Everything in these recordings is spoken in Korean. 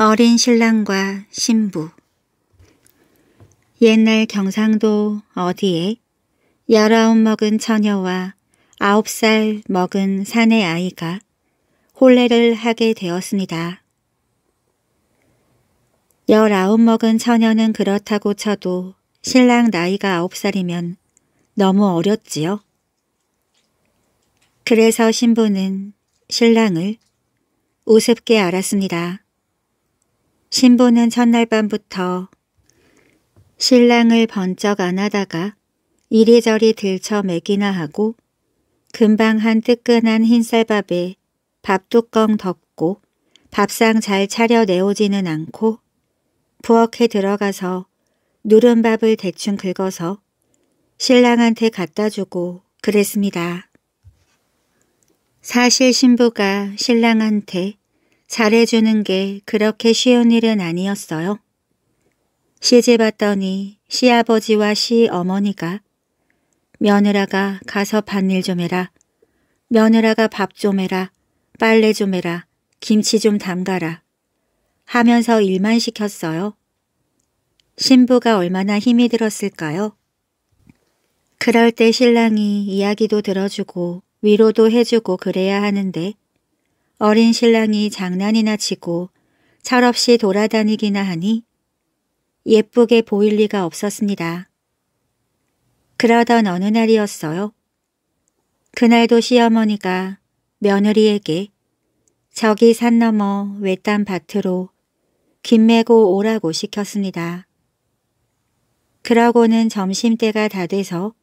어린 신랑과 신부. 옛날 경상도 어디에 열아홉 먹은 처녀와 9살 먹은 사내 아이가 혼례를 하게 되었습니다. 19 먹은 처녀는 그렇다고 쳐도 신랑 나이가 9살이면 너무 어렸지요. 그래서 신부는 신랑을 우습게 알았습니다. 신부는 첫날 밤부터 신랑을 번쩍 안하다가 이리저리 들쳐 매기나 하고 금방 한 뜨끈한 흰쌀밥에 밥뚜껑 덮고 밥상 잘 차려 내오지는 않고 부엌에 들어가서 누른밥을 대충 긁어서 신랑한테 갖다주고 그랬습니다. 사실 신부가 신랑한테 잘해주는 게 그렇게 쉬운 일은 아니었어요. 시집 왔더니 시아버지와 시어머니가 며느라가 가서 밭일 좀 해라, 며느라가 밥 좀 해라, 빨래 좀 해라, 김치 좀 담가라 하면서 일만 시켰어요. 신부가 얼마나 힘이 들었을까요? 그럴 때 신랑이 이야기도 들어주고 위로도 해주고 그래야 하는데 어린 신랑이 장난이나 치고 철없이 돌아다니기나 하니 예쁘게 보일 리가 없었습니다. 그러던 어느 날이었어요. 그날도 시어머니가 며느리에게 저기 산 너머 외딴 밭으로 김 메고 오라고 시켰습니다. 그러고는 점심때가 다 돼서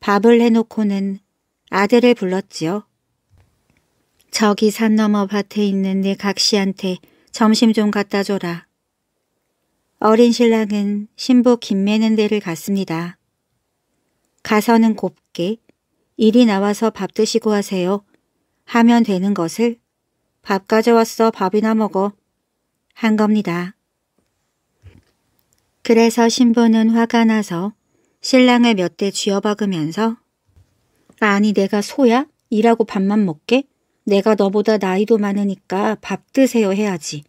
밥을 해놓고는 아들을 불렀지요. 저기 산 너머 밭에 있는 내 각시한테 점심 좀 갖다 줘라. 어린 신랑은 신부 김 매는 데를 갔습니다. 가서는 곱게 이리 나와서 밥 드시고 하세요 하면 되는 것을 밥 가져왔어 밥이나 먹어 한 겁니다. 그래서 신부는 화가 나서 신랑을 몇 대 쥐어박으면서 아니 내가 소야? 일하고 밥만 먹게? 내가 너보다 나이도 많으니까 밥 드세요 해야지.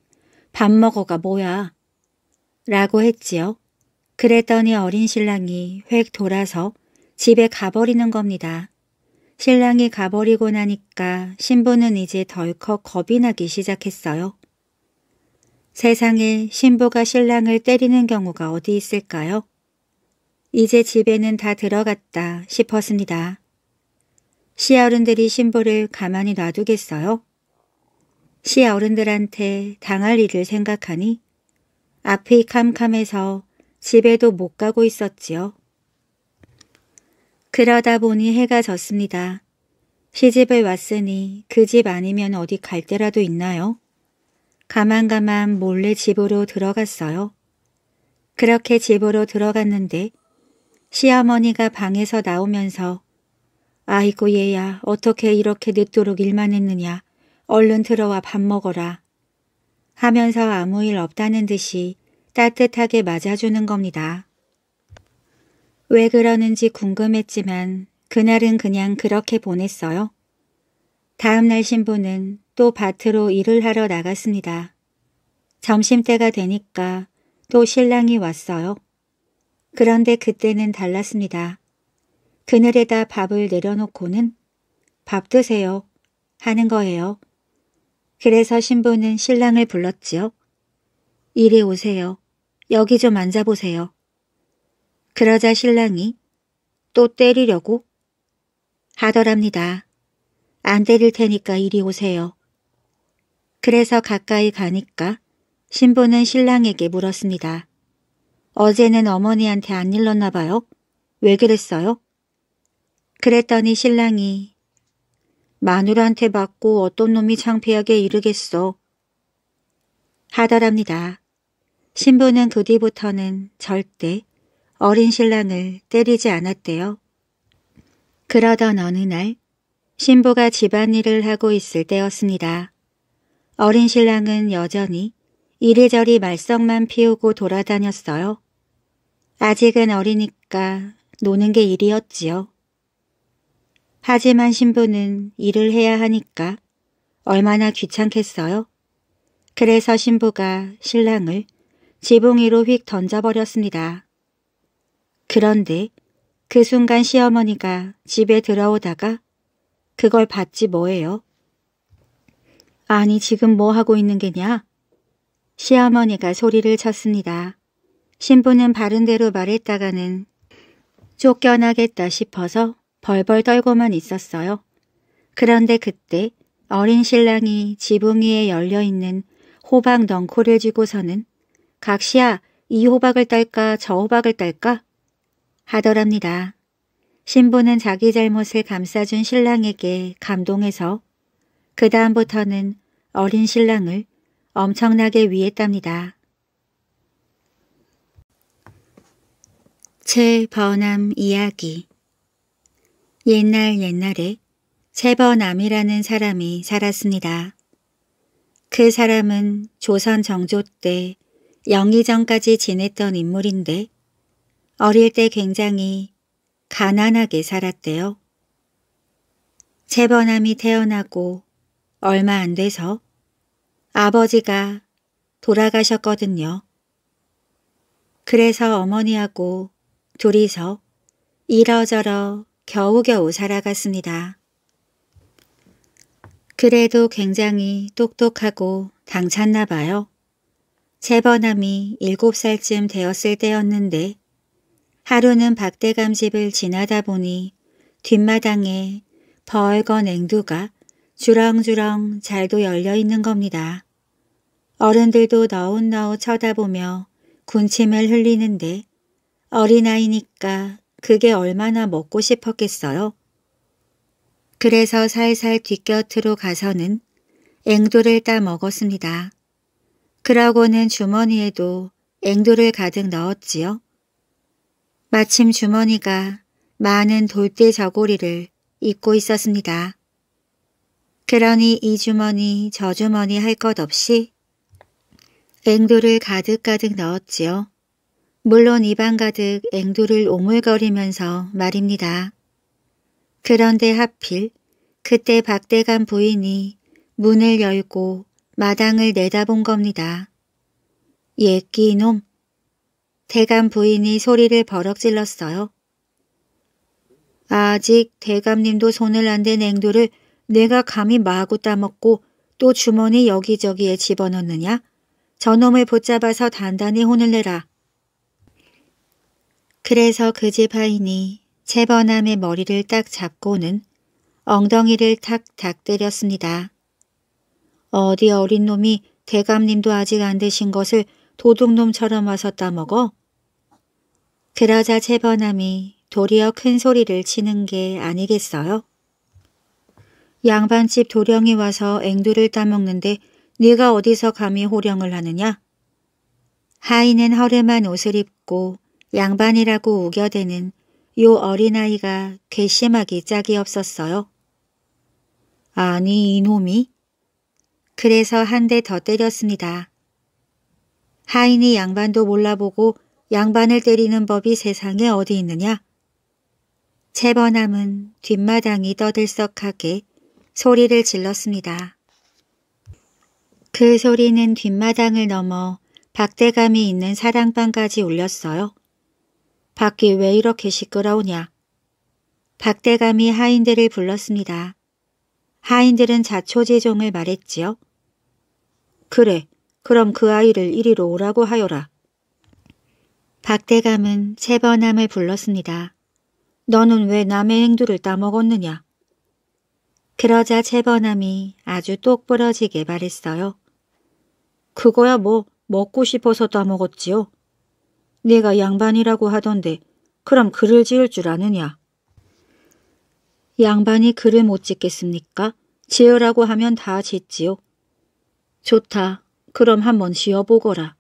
밥 먹어가 뭐야? 라고 했지요. 그랬더니 어린 신랑이 획 돌아서 집에 가버리는 겁니다. 신랑이 가버리고 나니까 신부는 이제 덜컥 겁이 나기 시작했어요. 세상에 신부가 신랑을 때리는 경우가 어디 있을까요? 이제 집에는 다 들어갔다 싶었습니다. 시어른들이 신부를 가만히 놔두겠어요? 시어른들한테 당할 일을 생각하니 앞이 캄캄해서 집에도 못 가고 있었지요. 그러다 보니 해가 졌습니다. 시집을 왔으니 그 집 아니면 어디 갈 데라도 있나요? 가만가만 몰래 집으로 들어갔어요. 그렇게 집으로 들어갔는데 시어머니가 방에서 나오면서 아이고 얘야 어떻게 이렇게 늦도록 일만 했느냐 얼른 들어와 밥 먹어라 하면서 아무 일 없다는 듯이 따뜻하게 맞아주는 겁니다. 왜 그러는지 궁금했지만 그날은 그냥 그렇게 보냈어요. 다음날 신부는 또 밭으로 일을 하러 나갔습니다. 점심때가 되니까 또 신랑이 왔어요. 그런데 그때는 달랐습니다. 그늘에다 밥을 내려놓고는 밥 드세요 하는 거예요. 그래서 신부는 신랑을 불렀지요. 이리 오세요. 여기 좀 앉아보세요. 그러자 신랑이 또 때리려고 하더랍니다. 안 때릴 테니까 이리 오세요. 그래서 가까이 가니까 신부는 신랑에게 물었습니다. 어제는 어머니한테 안 일렀나 봐요. 왜 그랬어요? 그랬더니 신랑이 마누라한테 맞고 어떤 놈이 창피하게 이르겠어 하더랍니다. 신부는 그 뒤부터는 절대 어린 신랑을 때리지 않았대요. 그러던 어느 날 신부가 집안일을 하고 있을 때였습니다. 어린 신랑은 여전히 이리저리 말썽만 피우고 돌아다녔어요. 아직은 어리니까 노는 게 일이었지요. 하지만 신부는 일을 해야 하니까 얼마나 귀찮겠어요? 그래서 신부가 신랑을 지붕 위로 휙 던져버렸습니다. 그런데 그 순간 시어머니가 집에 들어오다가 그걸 봤지 뭐예요. 아니 지금 뭐 하고 있는 게냐? 시어머니가 소리를 쳤습니다. 신부는 바른대로 말했다가는 쫓겨나겠다 싶어서 벌벌 떨고만 있었어요. 그런데 그때 어린 신랑이 지붕 위에 열려있는 호박 넝코를 쥐고서는 각시야 이 호박을 딸까 저 호박을 딸까 하더랍니다. 신부는 자기 잘못을 감싸준 신랑에게 감동해서 그 다음부터는 어린 신랑을 엄청나게 위했답니다. 채버남 이야기. 옛날에 채버남이라는 사람이 살았습니다. 그 사람은 조선 정조 때 영의정까지 지냈던 인물인데 어릴 때 굉장히 가난하게 살았대요. 채버남이 태어나고 얼마 안 돼서 아버지가 돌아가셨거든요. 그래서 어머니하고 둘이서 이러저러 겨우겨우 살아갔습니다. 그래도 굉장히 똑똑하고 당찼나 봐요. 채버남이 7살쯤 되었을 때였는데 하루는 박대감 집을 지나다 보니 뒷마당에 벌건 앵두가 주렁주렁 잘도 열려있는 겁니다. 어른들도 너울너울 쳐다보며 군침을 흘리는데 어린아이니까 그게 얼마나 먹고 싶었겠어요. 그래서 살살 뒷곁으로 가서는 앵두를 따 먹었습니다. 그러고는 주머니에도 앵두를 가득 넣었지요. 마침 주머니가 많은 돌대 저고리를 입고 있었습니다. 그러니 이 주머니 저 주머니 할 것 없이 앵두를 가득가득 넣었지요. 물론 입안 가득 앵두를 오물거리면서 말입니다. 그런데 하필 그때 박대감 부인이 문을 열고 마당을 내다본 겁니다. 예 끼놈. 대감 부인이 소리를 버럭 질렀어요. 아직 대감님도 손을 안 댄 앵두를 내가 감히 마구 따먹고 또 주머니 여기저기에 집어넣느냐? 저놈을 붙잡아서 단단히 혼을 내라. 그래서 그 집 하인이 채버남의 머리를 딱 잡고는 엉덩이를 탁탁 때렸습니다. 어디 어린 놈이 대감님도 아직 안 드신 것을 도둑놈처럼 와서 따먹어? 그러자 채버남이 도리어 큰 소리를 치는 게 아니겠어요? 양반집 도령이 와서 앵두를 따먹는데 네가 어디서 감히 호령을 하느냐? 하인은 허름한 옷을 입고 양반이라고 우겨대는 요 어린아이가 괘씸하기 짝이 없었어요. 아니 이놈이? 그래서 한 대 더 때렸습니다. 하인이 양반도 몰라보고 양반을 때리는 법이 세상에 어디 있느냐? 채버남은 뒷마당이 떠들썩하게 소리를 질렀습니다. 그 소리는 뒷마당을 넘어 박대감이 있는 사랑방까지 울렸어요. 밖이 왜 이렇게 시끄러우냐? 박대감이 하인들을 불렀습니다. 하인들은 자초지종을 말했지요. 그래, 그럼 그 아이를 이리로 오라고 하여라. 박대감은 채버남을 불렀습니다. 너는 왜 남의 행두를 따먹었느냐? 그러자 채버남이 아주 똑부러지게 말했어요. 그거야 뭐 먹고 싶어서 따먹었지요. 네가 양반이라고 하던데 그럼 글을 지을 줄 아느냐. 양반이 글을 못 짓겠습니까? 지으라고 하면 다 짓지요. 좋다. 그럼 한번 지어보거라.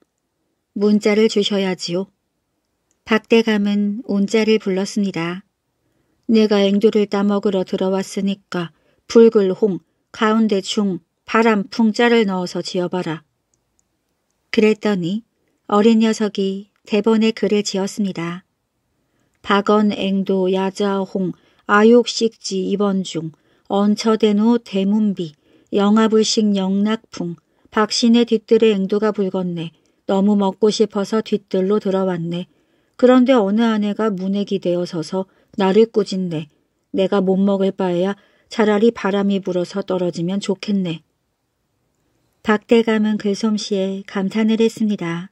문자를 주셔야지요. 박대감은 온자를 불렀습니다. 내가 앵두를 따먹으러 들어왔으니까 붉을 홍, 가운데 충, 바람 풍자를 넣어서 지어봐라. 그랬더니 어린 녀석이 대본에 글을 지었습니다. 박언 앵도 야자홍, 아육식지 입원중, 언처대노 대문비, 영아불식 영락풍, 박씨네 뒷뜰의 앵두가 붉었네. 너무 먹고 싶어서 뒷뜰로 들어왔네. 그런데 어느 아내가 문에 기대어 서서 나를 꾸짖네. 내가 못 먹을 바에야 차라리 바람이 불어서 떨어지면 좋겠네. 박대감은 글솜씨에 감탄을 했습니다.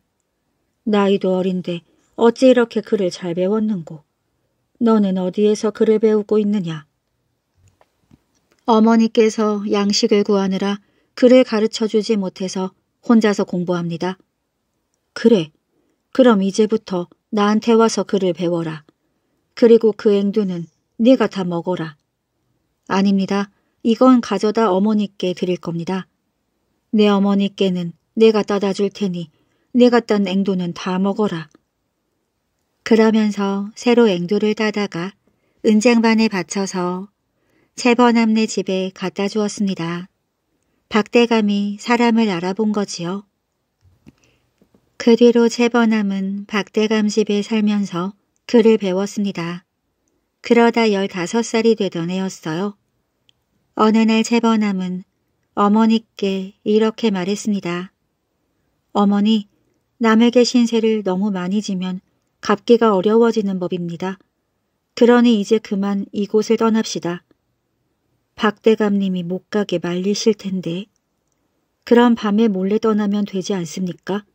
나이도 어린데 어찌 이렇게 글을 잘 배웠는고. 너는 어디에서 글을 배우고 있느냐. 어머니께서 양식을 구하느라 글을 가르쳐주지 못해서 혼자서 공부합니다. 그래, 그럼 이제부터 나한테 와서 글을 배워라. 그리고 그 앵두는 네가 다 먹어라. 아닙니다. 이건 가져다 어머니께 드릴 겁니다. 내 어머니께는 내가 따다 줄 테니 내가 딴 앵두는 다 먹어라. 그러면서 새로 앵두를 따다가 은쟁반에 받쳐서 채번암네 집에 갖다 주었습니다. 박대감이 사람을 알아본 거지요. 그 뒤로 채번암은 박대감 집에 살면서 글을 배웠습니다. 그러다 15살이 되던 해였어요. 어느 날 채번암은 어머니께 이렇게 말했습니다. 어머니, 남에게 신세를 너무 많이 지면 갚기가 어려워지는 법입니다. 그러니 이제 그만 이곳을 떠납시다. 박대감님이 못 가게 말리실 텐데. 그럼 밤에 몰래 떠나면 되지 않습니까?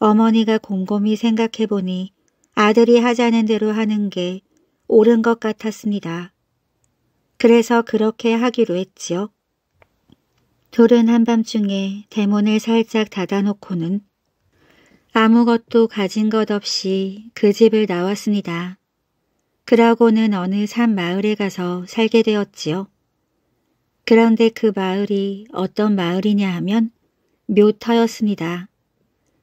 어머니가 곰곰이 생각해보니 아들이 하자는 대로 하는 게 옳은 것 같았습니다. 그래서 그렇게 하기로 했지요. 둘은 한밤중에 대문을 살짝 닫아놓고는 아무것도 가진 것 없이 그 집을 나왔습니다. 그러고는 어느 산 마을에 가서 살게 되었지요. 그런데 그 마을이 어떤 마을이냐 하면 묘터였습니다.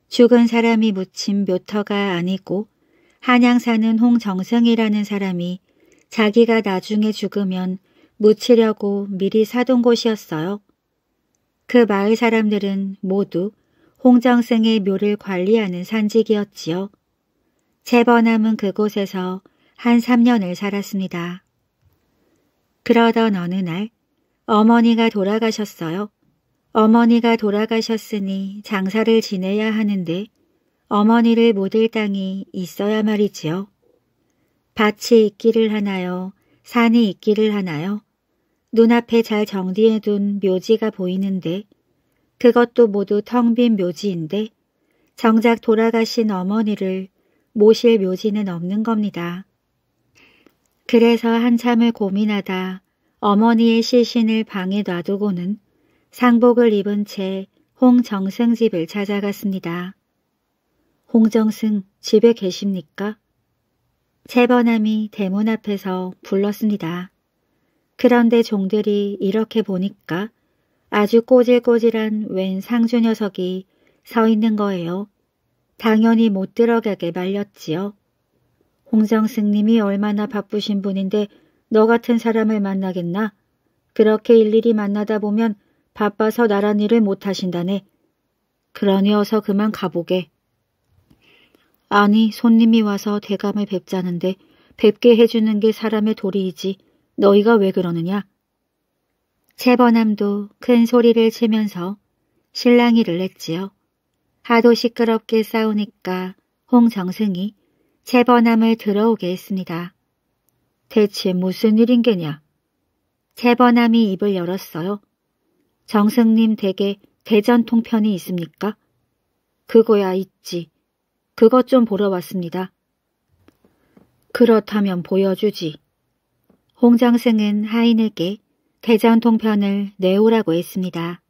죽은 사람이 묻힌 묘터가 아니고 한양 사는 홍정승이라는 사람이 자기가 나중에 죽으면 묻히려고 미리 사둔 곳이었어요. 그 마을 사람들은 모두 홍정승의 묘를 관리하는 산직이었지요. 채번암은 그곳에서 한 3년을 살았습니다. 그러던 어느 날 어머니가 돌아가셨어요. 어머니가 돌아가셨으니 장사를 지내야 하는데 어머니를 묻을 땅이 있어야 말이지요. 밭이 있기를 하나요? 산이 있기를 하나요? 눈앞에 잘 정리해둔 묘지가 보이는데 그것도 모두 텅 빈 묘지인데 정작 돌아가신 어머니를 모실 묘지는 없는 겁니다. 그래서 한참을 고민하다 어머니의 시신을 방에 놔두고는 상복을 입은 채 홍정승 집을 찾아갔습니다. 홍정승 집에 계십니까? 채번암이 대문 앞에서 불렀습니다. 그런데 종들이 이렇게 보니까 아주 꼬질꼬질한 웬 상주 녀석이 서 있는 거예요. 당연히 못 들어가게 말렸지요. 홍정승님이 얼마나 바쁘신 분인데 너 같은 사람을 만나겠나? 그렇게 일일이 만나다 보면 바빠서 나란 일을 못 하신다네. 그러니 어서 그만 가보게. 아니, 손님이 와서 대감을 뵙자는데 뵙게 해주는 게 사람의 도리이지. 너희가 왜 그러느냐? 채번암도 큰 소리를 치면서 실랑이를 했지요. 하도 시끄럽게 싸우니까 홍정승이 채번암을 들어오게 했습니다. 대체 무슨 일인 게냐? 채번암이 입을 열었어요. 정승님 댁에 대전통편이 있습니까? 그거야 있지. 그것 좀 보러 왔습니다. 그렇다면 보여주지. 홍정승은 하인에게 대전통편을 내오라고 했습니다.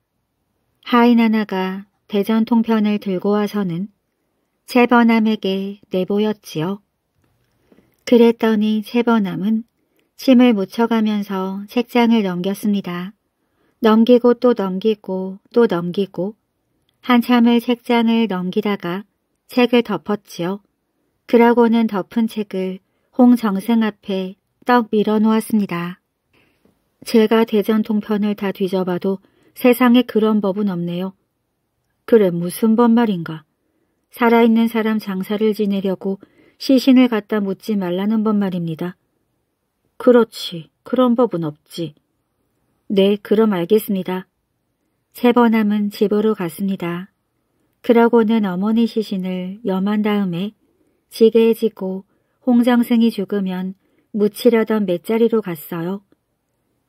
하인 하나가 대전통편을 들고 와서는 채번암에게 내보였지요. 그랬더니 채번암은 침을 묻혀가면서 책장을 넘겼습니다. 넘기고 또 넘기고 또 넘기고 한참을 책장을 넘기다가 책을 덮었지요. 그러고는 덮은 책을 홍정승 앞에 떡 밀어놓았습니다. 제가 대전통편을 다 뒤져봐도 세상에 그런 법은 없네요. 그래 무슨 법 말인가. 살아있는 사람 장사를 지내려고 시신을 갖다 묻지 말라는 법 말입니다. 그렇지, 그런 법은 없지. 네, 그럼 알겠습니다. 세번함은 집으로 갔습니다. 그러고는 어머니 시신을 염한 다음에 지게에 지고 홍정승이 죽으면 묻히려던 맷자리로 갔어요.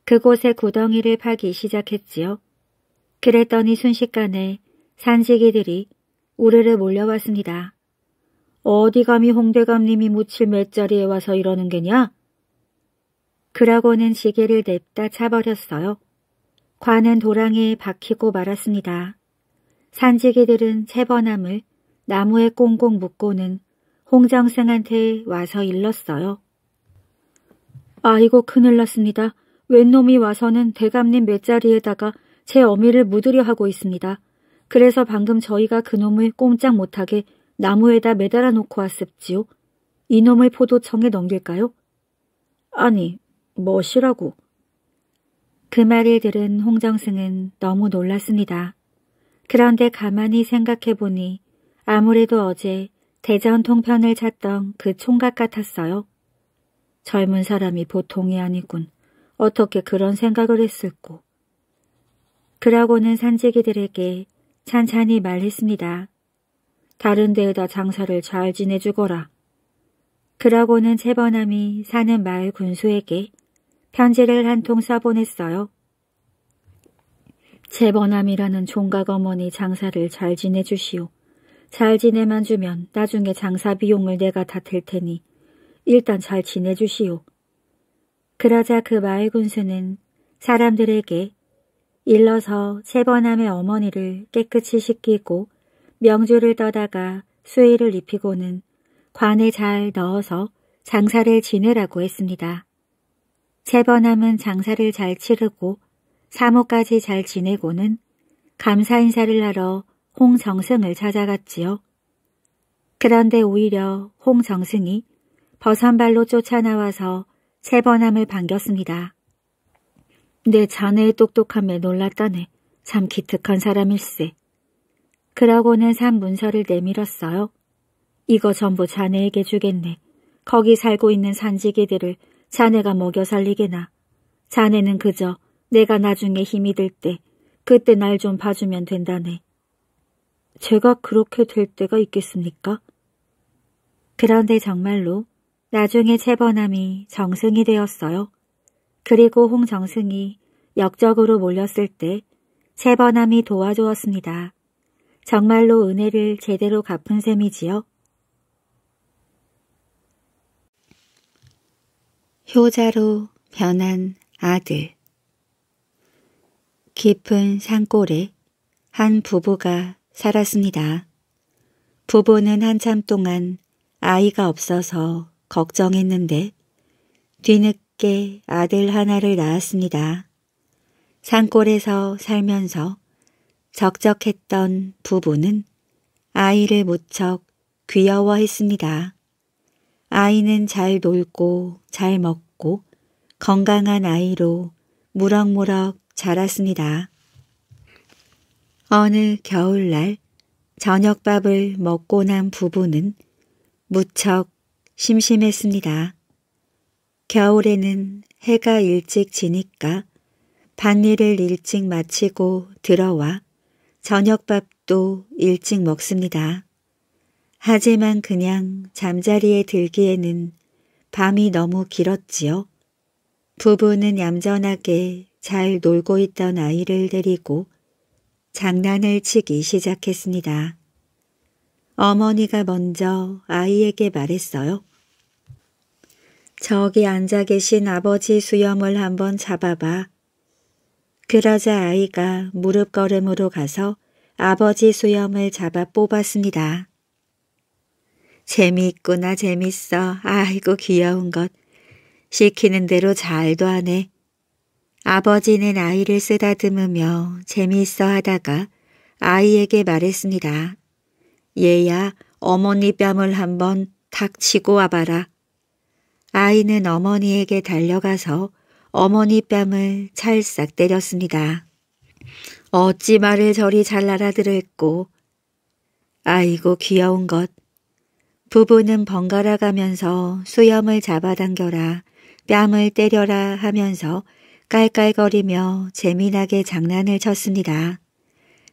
그곳에 구덩이를 파기 시작했지요. 그랬더니 순식간에 산지기들이 우르르 몰려왔습니다. 어디 감히 홍대감님이 묻힐 맷자리에 와서 이러는 게냐? 그러고는 지게를 냅다 차버렸어요. 관은 도랑에 박히고 말았습니다. 산지기들은 채번함을 나무에 꽁꽁 묶고는 홍정승한테 와서 일렀어요. 아이고 큰일 났습니다. 웬 놈이 와서는 대감님 맷자리에다가 제 어미를 묻으려 하고 있습니다. 그래서 방금 저희가 그놈을 꼼짝 못하게 나무에다 매달아 놓고 왔습지요. 이놈을 포도청에 넘길까요? 아니, 뭐시라고? 그 말을 들은 홍정승은 너무 놀랐습니다. 그런데 가만히 생각해보니 아무래도 어제 대전 통편을 찾던 그 총각 같았어요. 젊은 사람이 보통이 아니군. 어떻게 그런 생각을 했을꼬. 그러고는 산지기들에게 찬찬히 말했습니다. 다른 데에다 장사를 잘 지내주거라. 그러고는 채번함이 사는 마을 군수에게 편지를 한 통 써보냈어요. 채번함이라는 총각 어머니 장사를 잘 지내주시오. 잘 지내만 주면 나중에 장사 비용을 내가 다 댈 테니 일단 잘 지내주시오. 그러자 그 마을 군수는 사람들에게 일러서 채번함의 어머니를 깨끗이 씻기고 명주를 떠다가 수의를 입히고는 관에 잘 넣어서 장사를 지내라고 했습니다. 채번함은 장사를 잘 치르고 사모까지 잘 지내고는 감사 인사를 하러 홍정승을 찾아갔지요. 그런데 오히려 홍정승이 버선발로 쫓아나와서 채번함을 반겼습니다. 내 자네의 똑똑함에 놀랐다네. 참 기특한 사람일세. 그러고는 산 문서를 내밀었어요. 이거 전부 자네에게 주겠네. 거기 살고 있는 산지기들을 자네가 먹여 살리게나. 자네는 그저 내가 나중에 힘이 들 때 그때 날 좀 봐주면 된다네. 제가 그렇게 될 때가 있겠습니까? 그런데 정말로 나중에 채번함이 정승이 되었어요. 그리고 홍정승이 역적으로 몰렸을 때 채번함이 도와주었습니다. 정말로 은혜를 제대로 갚은 셈이지요. 효자로 변한 아들. 깊은 산골에 한 부부가 살았습니다. 부부는 한참 동안 아이가 없어서 걱정했는데 뒤늦게 아들 하나를 낳았습니다. 산골에서 살면서 적적했던 부부는 아이를 무척 귀여워했습니다. 아이는 잘 놀고 잘 먹고 건강한 아이로 무럭무럭 자랐습니다. 어느 겨울날 저녁밥을 먹고 난 부부는 무척 심심했습니다. 겨울에는 해가 일찍 지니까 밭일을 일찍 마치고 들어와 저녁밥도 일찍 먹습니다. 하지만 그냥 잠자리에 들기에는 밤이 너무 길었지요. 부부는 얌전하게 잘 놀고 있던 아이를 데리고 장난을 치기 시작했습니다. 어머니가 먼저 아이에게 말했어요. 저기 앉아 계신 아버지 수염을 한번 잡아봐. 그러자 아이가 무릎걸음으로 가서 아버지 수염을 잡아 뽑았습니다. 재미있구나 재밌어. 아이고 귀여운 것. 시키는 대로 잘도 하네. 아버지는 아이를 쓰다듬으며 재미있어 하다가 아이에게 말했습니다. 얘야 어머니 뺨을 한번 탁 치고 와봐라. 아이는 어머니에게 달려가서 어머니 뺨을 찰싹 때렸습니다. 어찌 말을 저리 잘 알아들을꼬. 아이고 귀여운 것. 부부는 번갈아 가면서 수염을 잡아당겨라 뺨을 때려라 하면서 깔깔거리며 재미나게 장난을 쳤습니다.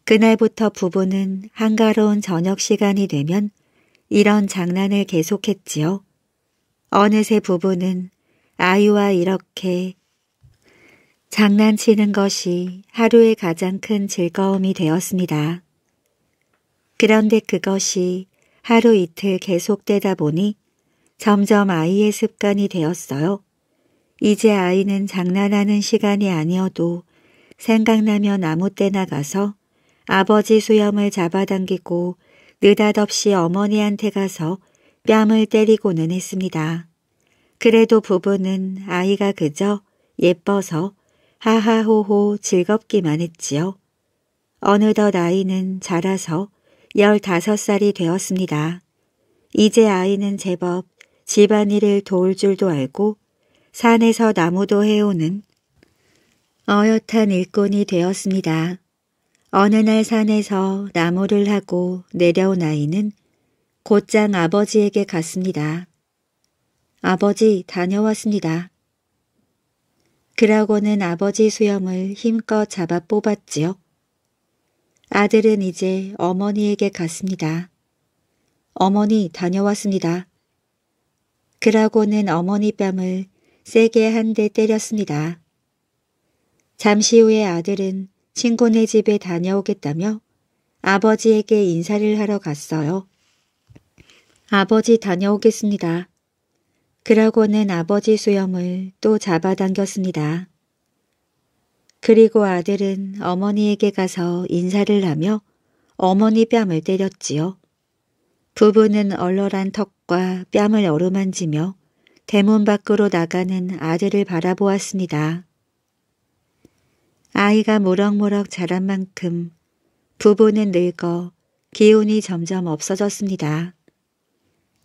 그날부터 부부는 한가로운 저녁 시간이 되면 이런 장난을 계속했지요. 어느새 부부는 아이와 이렇게 장난치는 것이 하루의 가장 큰 즐거움이 되었습니다. 그런데 그것이 하루 이틀 계속되다 보니 점점 아이의 습관이 되었어요. 이제 아이는 장난하는 시간이 아니어도 생각나면 아무 때나 가서 아버지 수염을 잡아당기고 느닷없이 어머니한테 가서 뺨을 때리고는 했습니다. 그래도 부부는 아이가 그저 예뻐서 하하호호 즐겁기만 했지요. 어느덧 아이는 자라서 15살이 되었습니다. 이제 아이는 제법 집안일을 도울 줄도 알고 산에서 나무도 해오는 어엿한 일꾼이 되었습니다. 어느 날 산에서 나무를 하고 내려온 아이는 곧장 아버지에게 갔습니다. 아버지, 다녀왔습니다. 그러고는 아버지 수염을 힘껏 잡아 뽑았지요. 아들은 이제 어머니에게 갔습니다. 어머니, 다녀왔습니다. 그러고는 어머니 뺨을 세게 한 대 때렸습니다. 잠시 후에 아들은 친구네 집에 다녀오겠다며 아버지에게 인사를 하러 갔어요. 아버지, 다녀오겠습니다. 그러고는 아버지 수염을 또 잡아당겼습니다. 그리고 아들은 어머니에게 가서 인사를 하며 어머니 뺨을 때렸지요. 부부는 얼얼한 턱과 뺨을 어루만지며 대문 밖으로 나가는 아들을 바라보았습니다. 아이가 무럭무럭 자란 만큼 부부는 늙어 기운이 점점 없어졌습니다.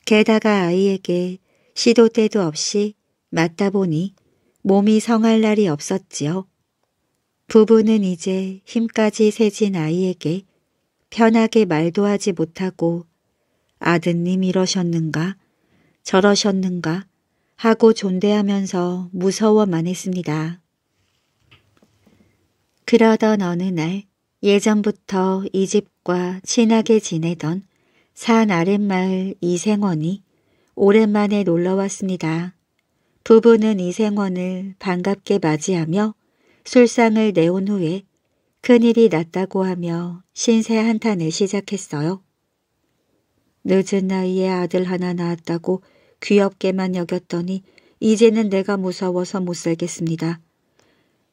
게다가 아이에게 시도 때도 없이 맞다 보니 몸이 성할 날이 없었지요. 부부는 이제 힘까지 세진 아이에게 편하게 말도 하지 못하고 아드님 이러셨는가 저러셨는가 하고 존대하면서 무서워만 했습니다. 그러던 어느 날 예전부터 이 집과 친하게 지내던 산 아랫마을 이생원이 오랜만에 놀러왔습니다. 부부는 이생원을 반갑게 맞이하며 술상을 내온 후에 큰일이 났다고 하며 신세 한탄을 시작했어요. 늦은 나이에 아들 하나 낳았다고 귀엽게만 여겼더니 이제는 내가 무서워서 못 살겠습니다.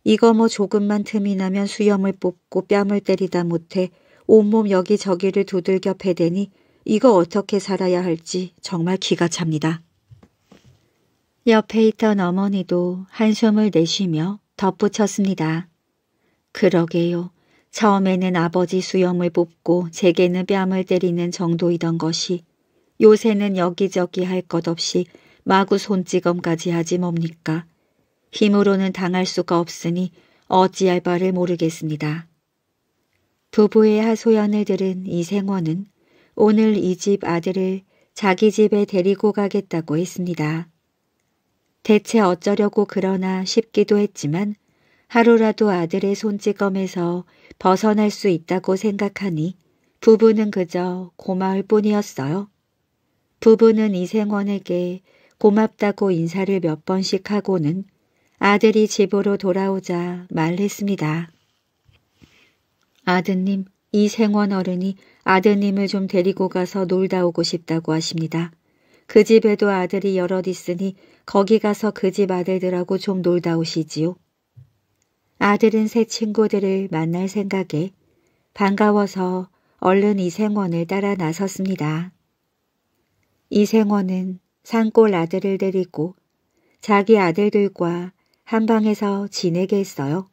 이거 뭐 조금만 틈이 나면 수염을 뽑고 뺨을 때리다 못해 온몸 여기저기를 두들겨 패대니 이거 어떻게 살아야 할지 정말 기가 찹니다. 옆에 있던 어머니도 한숨을 내쉬며 덧붙였습니다. 그러게요. 처음에는 아버지 수염을 뽑고 제게는 뺨을 때리는 정도이던 것이 요새는 여기저기 할 것 없이 마구 손찌검까지 하지 뭡니까? 힘으로는 당할 수가 없으니 어찌할 바를 모르겠습니다. 부부의 하소연을 들은 이생원은 오늘 이 집 아들을 자기 집에 데리고 가겠다고 했습니다. 대체 어쩌려고 그러나 싶기도 했지만 하루라도 아들의 손찌검에서 벗어날 수 있다고 생각하니 부부는 그저 고마울 뿐이었어요. 부부는 이생원에게 고맙다고 인사를 몇 번씩 하고는 아들이 집으로 돌아오자 말했습니다. 아드님, 이생원 어른이 아드님을 좀 데리고 가서 놀다 오고 싶다고 하십니다. 그 집에도 아들이 여럿 있으니 거기 가서 그 집 아들들하고 좀 놀다 오시지요. 아들은 새 친구들을 만날 생각에 반가워서 얼른 이생원을 따라 나섰습니다. 이생원은 산골 아들을 데리고 자기 아들들과 한 방에서 지내게 했어요.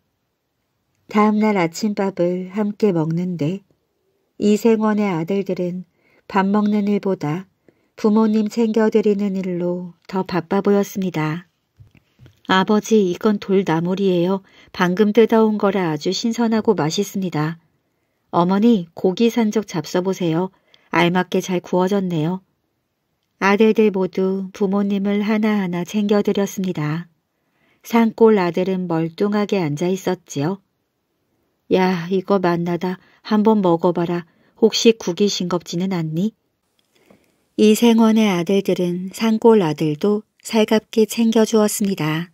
다음날 아침밥을 함께 먹는데 이생원의 아들들은 밥 먹는 일보다 부모님 챙겨드리는 일로 더 바빠 보였습니다. 아버지, 이건 돌나물이에요. 방금 뜯어온 거라 아주 신선하고 맛있습니다. 어머니, 고기 산적 잡숴보세요. 알맞게 잘 구워졌네요. 아들들 모두 부모님을 하나하나 챙겨드렸습니다. 산골 아들은 멀뚱하게 앉아 있었지요. 야, 이거 맛나다. 한번 먹어봐라. 혹시 국이 싱겁지는 않니? 이생원의 아들들은 산골 아들도 살갑게 챙겨주었습니다.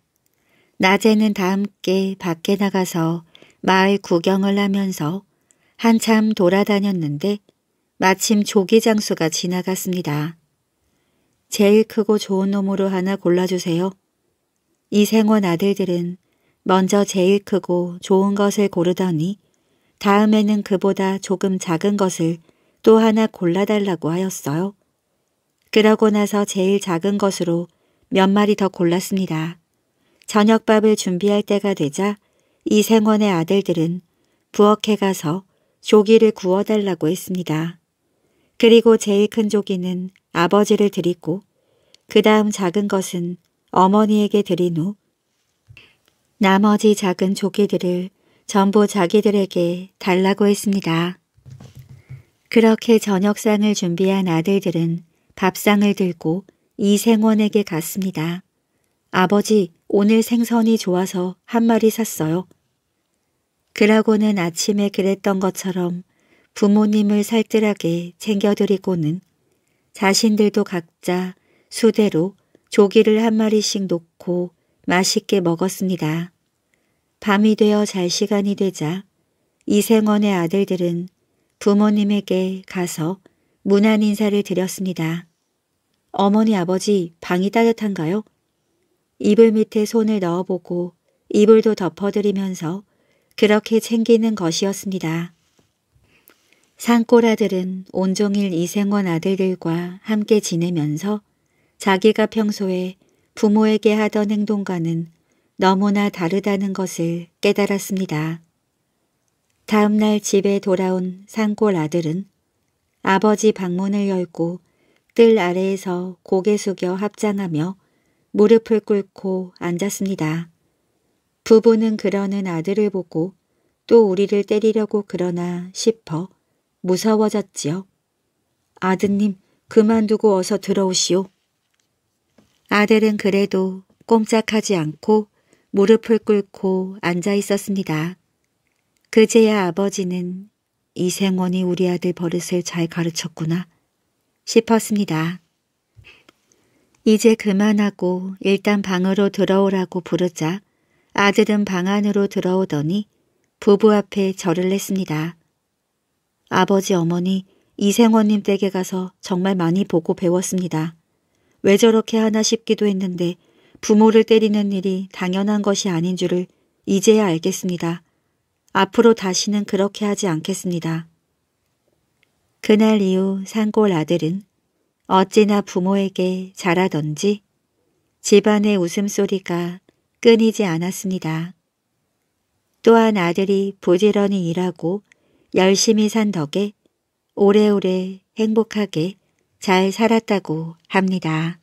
낮에는 다 함께 밖에 나가서 마을 구경을 하면서 한참 돌아다녔는데 마침 조기장수가 지나갔습니다. 제일 크고 좋은 놈으로 하나 골라주세요. 이생원 아들들은 먼저 제일 크고 좋은 것을 고르더니 다음에는 그보다 조금 작은 것을 또 하나 골라달라고 하였어요. 그러고 나서 제일 작은 것으로 몇 마리 더 골랐습니다. 저녁밥을 준비할 때가 되자 이생원의 아들들은 부엌에 가서 조기를 구워달라고 했습니다. 그리고 제일 큰 조기는 아버지를 드리고 그 다음 작은 것은 어머니에게 드린 후 나머지 작은 조기들을 전부 자기들에게 달라고 했습니다. 그렇게 저녁상을 준비한 아들들은 밥상을 들고 이생원에게 갔습니다. 아버지, 오늘 생선이 좋아서 한 마리 샀어요. 그러고는 아침에 그랬던 것처럼 부모님을 살뜰하게 챙겨드리고는 자신들도 각자 수대로 조기를 한 마리씩 놓고 맛있게 먹었습니다. 밤이 되어 잘 시간이 되자 이생원의 아들들은 부모님에게 가서 무난 인사를 드렸습니다. 어머니, 아버지, 방이 따뜻한가요? 이불 밑에 손을 넣어보고 이불도 덮어드리면서 그렇게 챙기는 것이었습니다. 산골아들은 온종일 이생원 아들들과 함께 지내면서 자기가 평소에 부모에게 하던 행동과는 너무나 다르다는 것을 깨달았습니다. 다음날 집에 돌아온 산골아들은 아버지 방문을 열고 뜰 아래에서 고개 숙여 합장하며 무릎을 꿇고 앉았습니다. 부부는 그러는 아들을 보고 또 우리를 때리려고 그러나 싶어 무서워졌지요. 아드님, 그만두고 어서 들어오시오. 아들은 그래도 꼼짝하지 않고 무릎을 꿇고 앉아 있었습니다. 그제야 아버지는 이생원이 우리 아들 버릇을 잘 가르쳤구나 싶었습니다. 이제 그만하고 일단 방으로 들어오라고 부르자 아들은 방 안으로 들어오더니 부부 앞에 절을 했습니다. 아버지, 어머니, 이생원님 댁에 가서 정말 많이 보고 배웠습니다. 왜 저렇게 하나 싶기도 했는데 부모를 때리는 일이 당연한 것이 아닌 줄을 이제야 알겠습니다. 앞으로 다시는 그렇게 하지 않겠습니다. 그날 이후 산골 아들은 어찌나 부모에게 잘하던지 집안의 웃음소리가 끊이지 않았습니다. 또한 아들이 부지런히 일하고 열심히 산 덕에 오래오래 행복하게 잘 살았다고 합니다.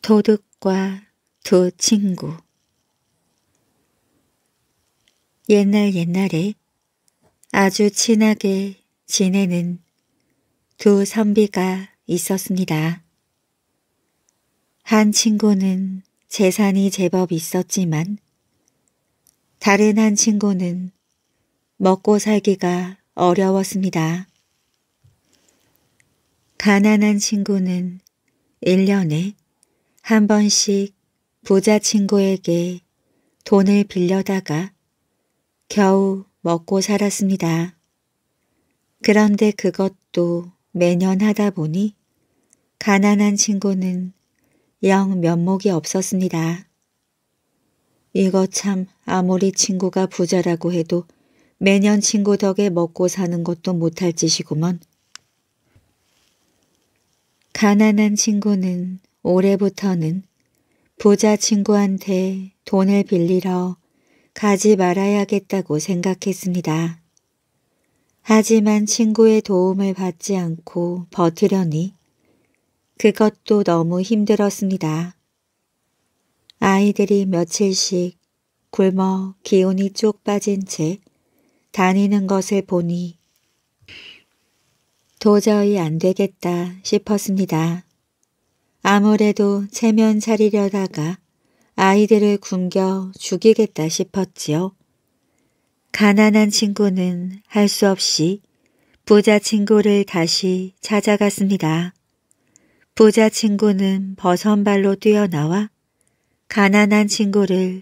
도둑과 두 친구. 옛날에 아주 친하게 지내는 두 선비가 있었습니다. 한 친구는 재산이 제법 있었지만 다른 한 친구는 먹고 살기가 어려웠습니다. 가난한 친구는 1년에 한 번씩 부자 친구에게 돈을 빌려다가 겨우 먹고 살았습니다. 그런데 그것도 매년 하다 보니 가난한 친구는 영 면목이 없었습니다. 이거 참 아무리 친구가 부자라고 해도 매년 친구 덕에 먹고 사는 것도 못할 짓이구먼. 가난한 친구는 올해부터는 부자 친구한테 돈을 빌리러 가지 말아야겠다고 생각했습니다. 하지만 친구의 도움을 받지 않고 버티려니 그것도 너무 힘들었습니다. 아이들이 며칠씩 굶어 기운이 쭉 빠진 채 다니는 것을 보니 도저히 안 되겠다 싶었습니다. 아무래도 체면 차리려다가 아이들을 굶겨 죽이겠다 싶었지요. 가난한 친구는 할 수 없이 부자 친구를 다시 찾아갔습니다. 부자 친구는 버선발로 뛰어나와 가난한 친구를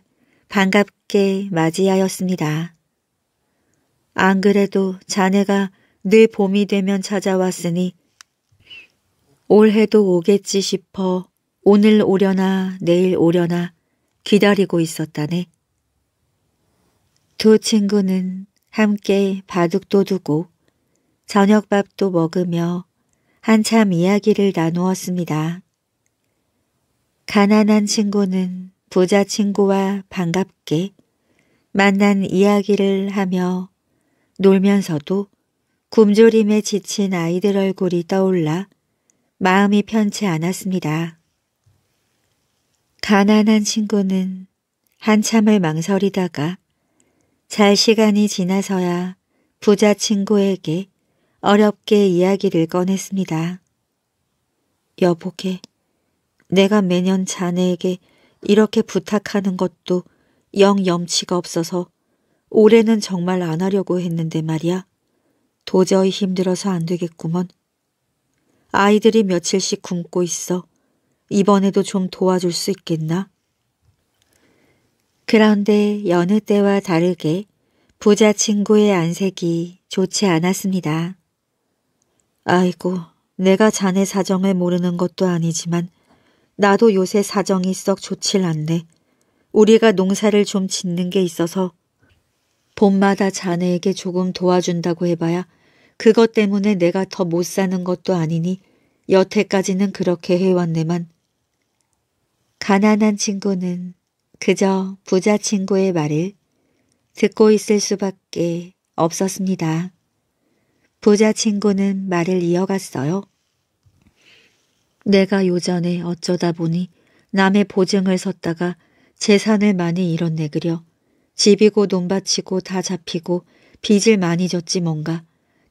반갑게 맞이하였습니다. 안 그래도 자네가 늘 봄이 되면 찾아왔으니 올해도 오겠지 싶어 오늘 오려나 내일 오려나 기다리고 있었다네. 두 친구는 함께 바둑도 두고 저녁밥도 먹으며 한참 이야기를 나누었습니다. 가난한 친구는 부자 친구와 반갑게 만난 이야기를 하며 놀면서도 굶주림에 지친 아이들 얼굴이 떠올라 마음이 편치 않았습니다. 가난한 친구는 한참을 망설이다가 잘 시간이 지나서야 부자 친구에게 어렵게 이야기를 꺼냈습니다. 여보게, 내가 매년 자네에게 이렇게 부탁하는 것도 영 염치가 없어서 올해는 정말 안 하려고 했는데 말이야. 도저히 힘들어서 안 되겠구먼. 아이들이 며칠씩 굶고 있어. 이번에도 좀 도와줄 수 있겠나? 그런데 여느 때와 다르게 부자 친구의 안색이 좋지 않았습니다. 아이고, 내가 자네 사정을 모르는 것도 아니지만 나도 요새 사정이 썩 좋질 않네. 우리가 농사를 좀 짓는 게 있어서 봄마다 자네에게 조금 도와준다고 해봐야 그것 때문에 내가 더 못 사는 것도 아니니 여태까지는 그렇게 해왔네만. 가난한 친구는 그저 부자 친구의 말을 듣고 있을 수밖에 없었습니다. 부자 친구는 말을 이어갔어요. 내가 요전에 어쩌다 보니 남의 보증을 섰다가 재산을 많이 잃었네 그려. 집이고 논밭이고 다 잡히고 빚을 많이 졌지 뭔가.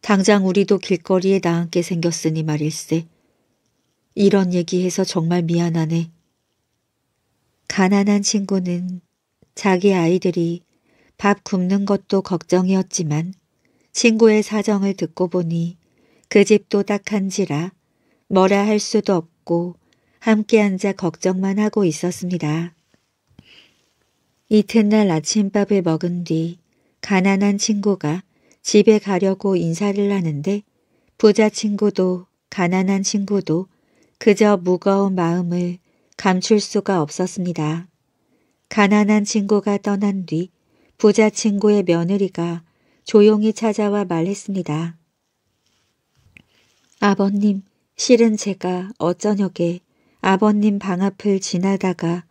당장 우리도 길거리에 나앉게 생겼으니 말일세. 이런 얘기해서 정말 미안하네. 가난한 친구는 자기 아이들이 밥 굶는 것도 걱정이었지만 친구의 사정을 듣고 보니 그 집도 딱한지라 뭐라 할 수도 없고 함께 앉아 걱정만 하고 있었습니다. 이튿날 아침밥을 먹은 뒤 가난한 친구가 집에 가려고 인사를 하는데 부자 친구도 가난한 친구도 그저 무거운 마음을 감출 수가 없었습니다. 가난한 친구가 떠난 뒤 부자 친구의 며느리가 조용히 찾아와 말했습니다. 아버님, 실은 제가 어저녁에 아버님 방 앞을 지나다가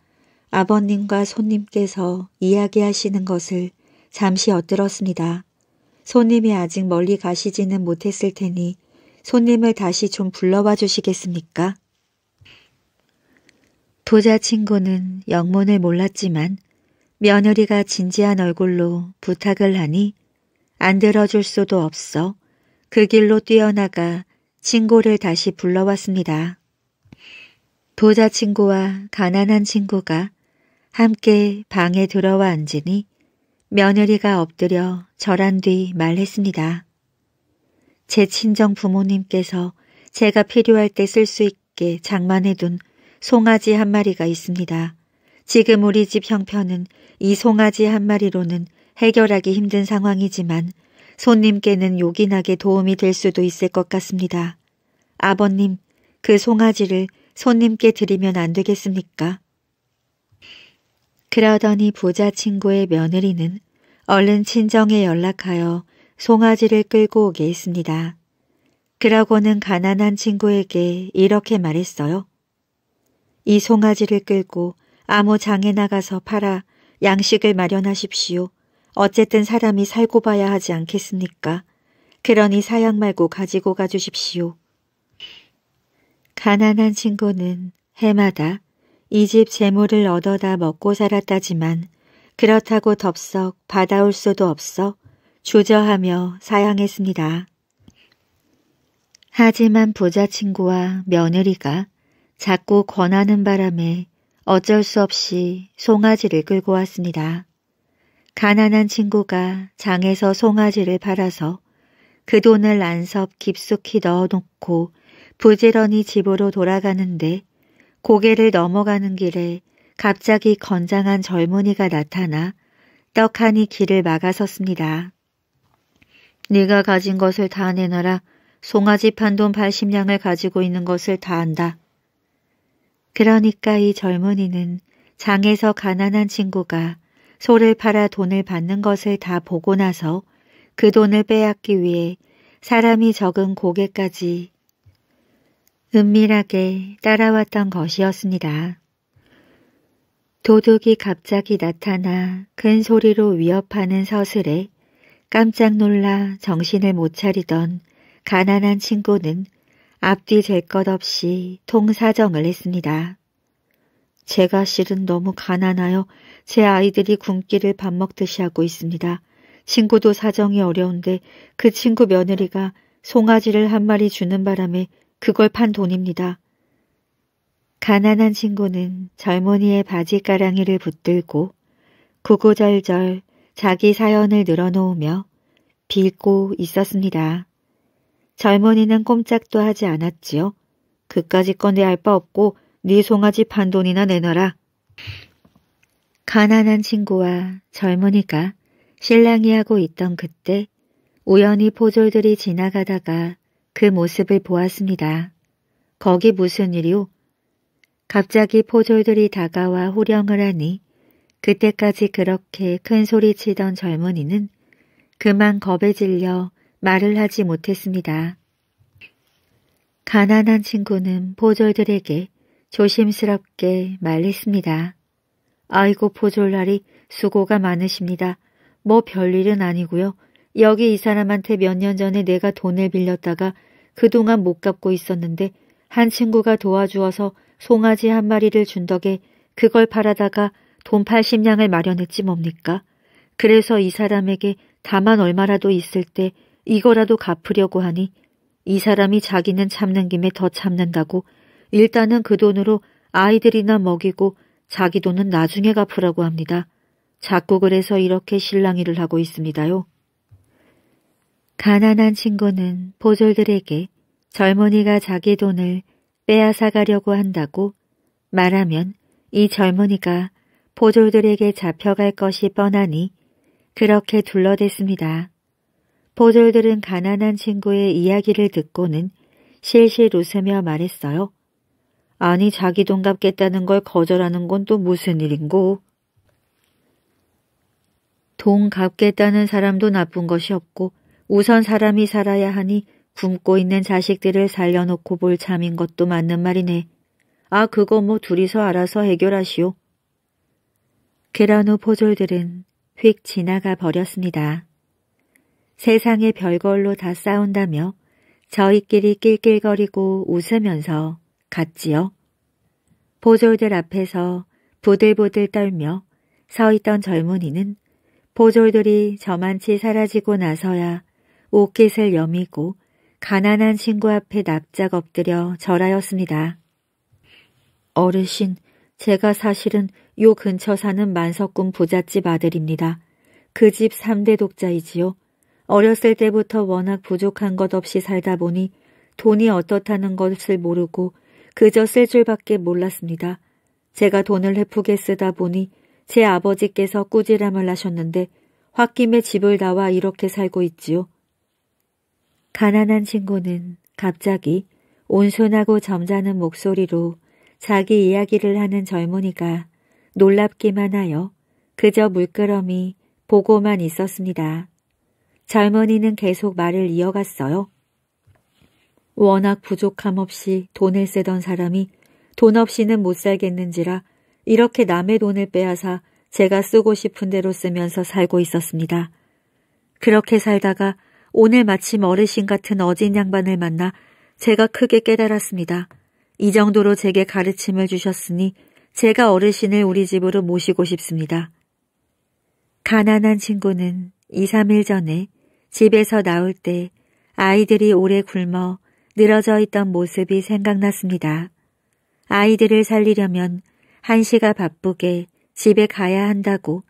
아버님과 손님께서 이야기하시는 것을 잠시 엿들었습니다. 손님이 아직 멀리 가시지는 못했을 테니 손님을 다시 좀 불러와 주시겠습니까? 부자 친구는 영문을 몰랐지만 며느리가 진지한 얼굴로 부탁을 하니 안 들어줄 수도 없어 그 길로 뛰어나가 친구를 다시 불러왔습니다. 부자 친구와 가난한 친구가 함께 방에 들어와 앉으니 며느리가 엎드려 절한 뒤 말했습니다. 제 친정 부모님께서 제가 필요할 때 쓸 수 있게 장만해둔 송아지 한 마리가 있습니다. 지금 우리 집 형편은 이 송아지 한 마리로는 해결하기 힘든 상황이지만 손님께는 요긴하게 도움이 될 수도 있을 것 같습니다. 아버님, 그 송아지를 손님께 드리면 안 되겠습니까? 그러더니 부자 친구의 며느리는 얼른 친정에 연락하여 송아지를 끌고 오게 했습니다. 그러고는 가난한 친구에게 이렇게 말했어요. 이 송아지를 끌고 아무 장에 나가서 팔아 양식을 마련하십시오. 어쨌든 사람이 살고 봐야 하지 않겠습니까? 그러니 사양 말고 가지고 가주십시오. 가난한 친구는 해마다 이 집 재물을 얻어다 먹고 살았다지만 그렇다고 덥석 받아올 수도 없어 주저하며 사양했습니다. 하지만 부자 친구와 며느리가 자꾸 권하는 바람에 어쩔 수 없이 송아지를 끌고 왔습니다. 가난한 친구가 장에서 송아지를 팔아서 그 돈을 안섭 깊숙이 넣어놓고 부지런히 집으로 돌아가는데 고개를 넘어가는 길에 갑자기 건장한 젊은이가 나타나 떡하니 길을 막아섰습니다. 네가 가진 것을 다 내놔라. 송아지 판 돈 80냥을 가지고 있는 것을 다 안다. 그러니까 이 젊은이는 장에서 가난한 친구가 소를 팔아 돈을 받는 것을 다 보고 나서 그 돈을 빼앗기 위해 사람이 적은 고개까지 은밀하게 따라왔던 것이었습니다. 도둑이 갑자기 나타나 큰 소리로 위협하는 서슬에 깜짝 놀라 정신을 못 차리던 가난한 친구는 앞뒤 잴 것 없이 통사정을 했습니다. 제가 실은 너무 가난하여 제 아이들이 굶기를 밥 먹듯이 하고 있습니다. 친구도 사정이 어려운데 그 친구 며느리가 송아지를 한 마리 주는 바람에 그걸 판 돈입니다. 가난한 친구는 젊은이의 바지가랑이를 붙들고 구구절절 자기 사연을 늘어놓으며 빌고 있었습니다. 젊은이는 꼼짝도 하지 않았지요. 그까짓 건 내 알 바 없고 네 송아지 판 돈이나 내놔라. 가난한 친구와 젊은이가 실랑이 하고 있던 그때 우연히 포졸들이 지나가다가 그 모습을 보았습니다. 거기 무슨 일이오? 갑자기 포졸들이 다가와 호령을 하니 그때까지 그렇게 큰 소리치던 젊은이는 그만 겁에 질려 말을 하지 못했습니다. 가난한 친구는 포졸들에게 조심스럽게 말했습니다. 아이고 포졸라리 수고가 많으십니다. 뭐 별일은 아니고요. 여기 이 사람한테 몇 년 전에 내가 돈을 빌렸다가 그동안 못 갚고 있었는데 한 친구가 도와주어서 송아지 한 마리를 준 덕에 그걸 팔아다가 돈 80냥을 마련했지 뭡니까. 그래서 이 사람에게 다만 얼마라도 있을 때 이거라도 갚으려고 하니 이 사람이 자기는 참는 김에 더 참는다고 일단은 그 돈으로 아이들이나 먹이고 자기 돈은 나중에 갚으라고 합니다. 자꾸 그래서 이렇게 실랑이를 하고 있습니다요. 가난한 친구는 포졸들에게 젊은이가 자기 돈을 빼앗아가려고 한다고 말하면 이 젊은이가 포졸들에게 잡혀갈 것이 뻔하니 그렇게 둘러댔습니다. 포졸들은 가난한 친구의 이야기를 듣고는 실실 웃으며 말했어요. 아니 자기 돈 갚겠다는 걸 거절하는 건 또 무슨 일인고. 돈 갚겠다는 사람도 나쁜 것이 없고 우선 사람이 살아야 하니 굶고 있는 자식들을 살려놓고 볼 참인 것도 맞는 말이네. 아 그거 뭐 둘이서 알아서 해결하시오. 그런 후 포졸들은 휙 지나가 버렸습니다. 세상에 별걸로 다 싸운다며 저희끼리 낄낄거리고 웃으면서 갔지요. 보졸들 앞에서 보들보들 떨며 서 있던 젊은이는 보졸들이 저만치 사라지고 나서야 옷깃을 여미고 가난한 친구 앞에 납작 엎드려 절하였습니다. 어르신, 제가 사실은 요 근처 사는 만석군 부잣집 아들입니다. 그 집 3대 독자이지요. 어렸을 때부터 워낙 부족한 것 없이 살다 보니 돈이 어떻다는 것을 모르고 그저 쓸 줄밖에 몰랐습니다. 제가 돈을 헤프게 쓰다 보니 제 아버지께서 꾸지람을 하셨는데 홧김에 집을 나와 이렇게 살고 있지요. 가난한 친구는 갑자기 온순하고 점잖은 목소리로 자기 이야기를 하는 젊은이가 놀랍기만 하여 그저 물끄러미 보고만 있었습니다. 젊은이는 계속 말을 이어갔어요. 워낙 부족함 없이 돈을 쓰던 사람이 돈 없이는 못 살겠는지라 이렇게 남의 돈을 빼앗아 제가 쓰고 싶은 대로 쓰면서 살고 있었습니다. 그렇게 살다가 오늘 마침 어르신 같은 어진 양반을 만나 제가 크게 깨달았습니다. 이 정도로 제게 가르침을 주셨으니 제가 어르신을 우리 집으로 모시고 싶습니다. 가난한 친구는 2, 3일 전에 집에서 나올 때 아이들이 오래 굶어 늘어져 있던 모습이 생각났습니다. 아이들을 살리려면 한시가 바쁘게 집에 가야 한다고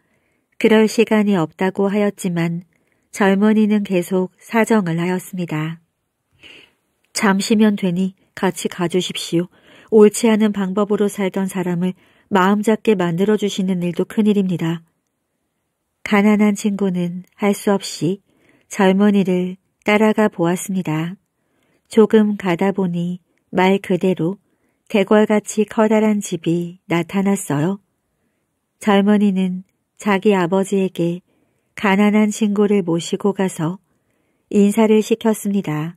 그럴 시간이 없다고 하였지만 젊은이는 계속 사정을 하였습니다. 잠시면 되니 같이 가주십시오. 옳지 않은 방법으로 살던 사람을 마음 잡게 만들어주시는 일도 큰일입니다. 가난한 친구는 할 수 없이 젊은이를 따라가 보았습니다. 조금 가다 보니 말 그대로 대궐같이 커다란 집이 나타났어요. 젊은이는 자기 아버지에게 가난한 친구를 모시고 가서 인사를 시켰습니다.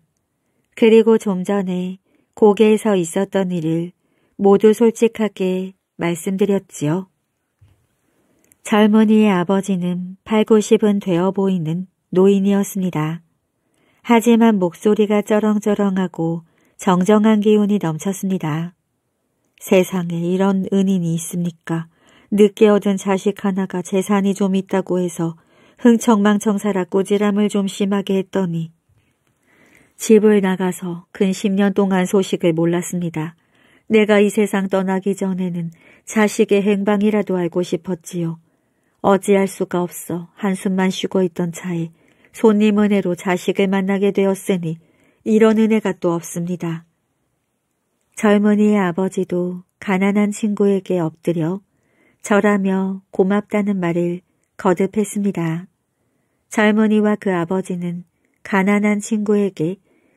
그리고 좀 전에 고개에서 있었던 일을 모두 솔직하게 말씀드렸지요. 젊은이의 아버지는 80, 90은 되어 보이는 노인이었습니다. 하지만 목소리가 쩌렁쩌렁하고 정정한 기운이 넘쳤습니다. 세상에 이런 은인이 있습니까? 늦게 얻은 자식 하나가 재산이 좀 있다고 해서 흥청망청 살아 꾸지람을 좀 심하게 했더니 집을 나가서 근 10년 동안 소식을 몰랐습니다. 내가 이 세상 떠나기 전에는 자식의 행방이라도 알고 싶었지요. 어찌할 수가 없어 한숨만 쉬고 있던 차에 손님 은혜로 자식을 만나게 되었으니 이런 은혜가 또 없습니다. 젊은이의 아버지도 가난한 친구에게 엎드려 절하며 고맙다는 말을 거듭했습니다. 젊은이와 그 아버지는 가난한 친구에게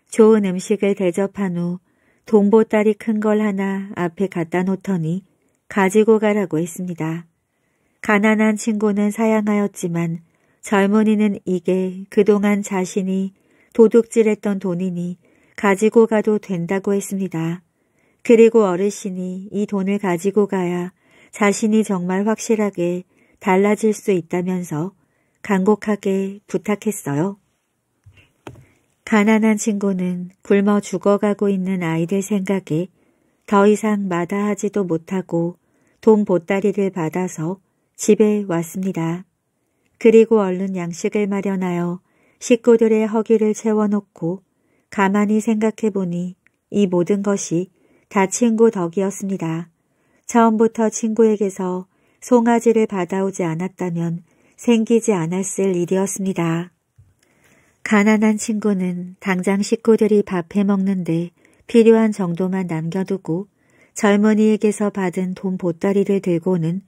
좋은 음식을 대접한 후 동보따리 큰 걸 하나 앞에 갖다 놓더니 가지고 가라고 했습니다. 가난한 친구는 사양하였지만 젊은이는 이게 그동안 자신이 도둑질했던 돈이니 가지고 가도 된다고 했습니다. 그리고 어르신이 이 돈을 가지고 가야 자신이 정말 확실하게 달라질 수 있다면서 간곡하게 부탁했어요. 가난한 친구는 굶어 죽어가고 있는 아이들 생각에 더 이상 마다하지도 못하고 돈 보따리를 받아서 집에 왔습니다. 그리고 얼른 양식을 마련하여 식구들의 허기를 채워놓고 가만히 생각해보니 이 모든 것이 다 친구 덕이었습니다. 처음부터 친구에게서 송아지를 받아오지 않았다면 생기지 않았을 일이었습니다. 가난한 친구는 당장 식구들이 밥 해먹는데 필요한 정도만 남겨두고 젊은이에게서 받은 돈 보따리를 들고는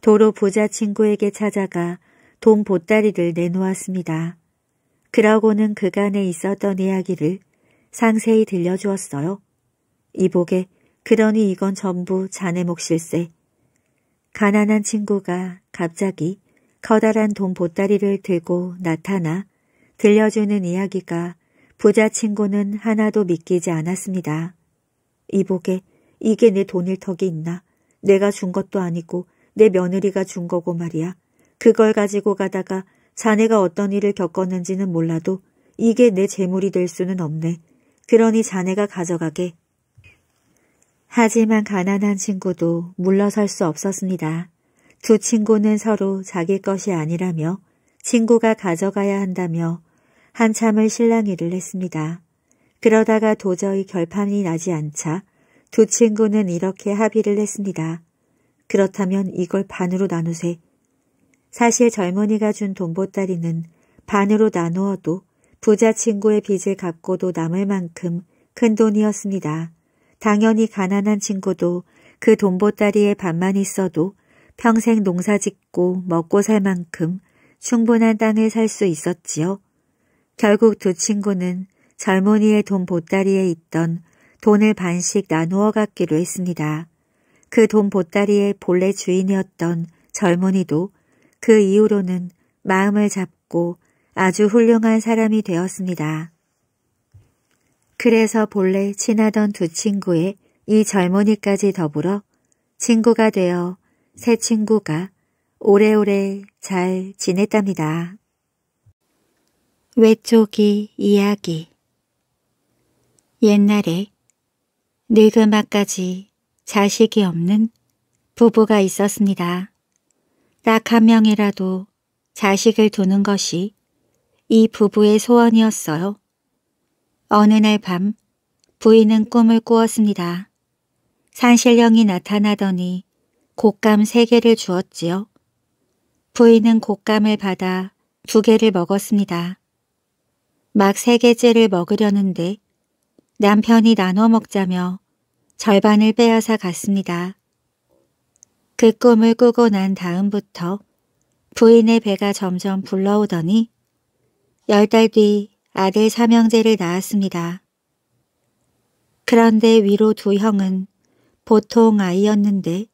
도로 부자 친구에게 찾아가 돈 보따리를 내놓았습니다. 그러고는 그간에 있었던 이야기를 상세히 들려주었어요. 이보게, 그러니 이건 전부 자네 몫일세. 가난한 친구가 갑자기 커다란 돈 보따리를 들고 나타나 들려주는 이야기가 부자 친구는 하나도 믿기지 않았습니다. 이보게, 이게 내 돈일 턱이 있나? 내가 준 것도 아니고 내 며느리가 준 거고 말이야. 그걸 가지고 가다가 자네가 어떤 일을 겪었는지는 몰라도 이게 내 재물이 될 수는 없네. 그러니 자네가 가져가게. 하지만 가난한 친구도 물러설 수 없었습니다. 두 친구는 서로 자기 것이 아니라며 친구가 가져가야 한다며 한참을 실랑이를 했습니다. 그러다가 도저히 결판이 나지 않자 두 친구는 이렇게 합의를 했습니다. 그렇다면 이걸 반으로 나누세. 사실 젊은이가 준 돈보따리는 반으로 나누어도 부자 친구의 빚을 갚고도 남을 만큼 큰 돈이었습니다. 당연히 가난한 친구도 그 돈보따리에 반만 있어도 평생 농사짓고 먹고 살 만큼 충분한 땅을 살 수 있었지요. 결국 두 친구는 젊은이의 돈보따리에 있던 돈을 반씩 나누어 갖기로 했습니다. 그 돈보따리의 본래 주인이었던 젊은이도 그 이후로는 마음을 잡고 아주 훌륭한 사람이 되었습니다. 그래서 본래 친하던 두 친구의 이 젊은이까지 더불어 친구가 되어 새 친구가 오래오래 잘 지냈답니다. 외초기 이야기. 옛날에 늙음아까지 자식이 없는 부부가 있었습니다. 딱 한 명이라도 자식을 두는 것이 이 부부의 소원이었어요. 어느 날 밤 부인은 꿈을 꾸었습니다. 산신령이 나타나더니 곶감 3개를 주었지요. 부인은 곶감을 받아 2개를 먹었습니다. 막 3개째를 먹으려는데 남편이 나눠 먹자며 절반을 빼앗아 갔습니다. 그 꿈을 꾸고 난 다음부터 부인의 배가 점점 불러오더니 10달 뒤 아들 3형제를 낳았습니다. 그런데 위로 2 형은 보통 아이였는데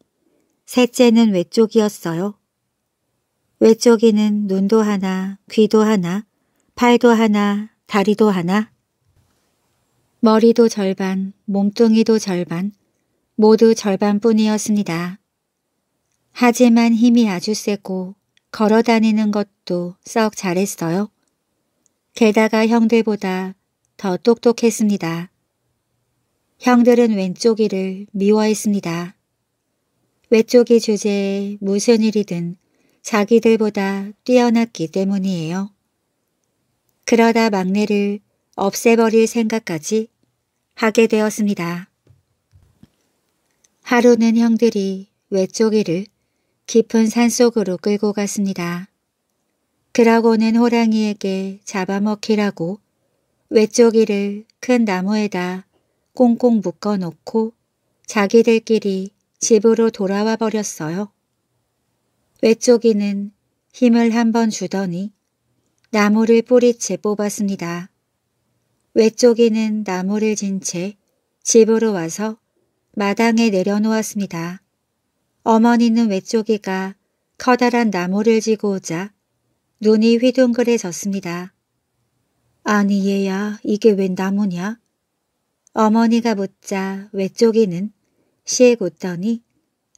셋째는 외쪽이었어요. 외쪽이는 눈도 하나, 귀도 하나, 팔도 하나, 다리도 하나, 머리도 절반, 몸뚱이도 절반, 모두 절반뿐이었습니다. 하지만 힘이 아주 세고 걸어다니는 것도 썩 잘했어요. 게다가 형들보다 더 똑똑했습니다. 형들은 왼쪽이를 미워했습니다. 외쪽이 주제에 무슨 일이든 자기들보다 뛰어났기 때문이에요. 그러다 막내를 없애버릴 생각까지 하게 되었습니다. 하루는 형들이 외쪽이를 깊은 산속으로 끌고 갔습니다. 그러고는 호랑이에게 잡아먹히라고 외쪽이를 큰 나무에다 꽁꽁 묶어놓고 자기들끼리 집으로 돌아와 버렸어요. 외쪽이는 힘을 한번 주더니 나무를 뿌리째 뽑았습니다. 외쪽이는 나무를 진 채 집으로 와서 마당에 내려놓았습니다. 어머니는 외쪽이가 커다란 나무를 지고 오자 눈이 휘둥그레졌습니다. 아니 얘야, 이게 웬 나무냐? 어머니가 묻자 외쪽이는 씩 웃더니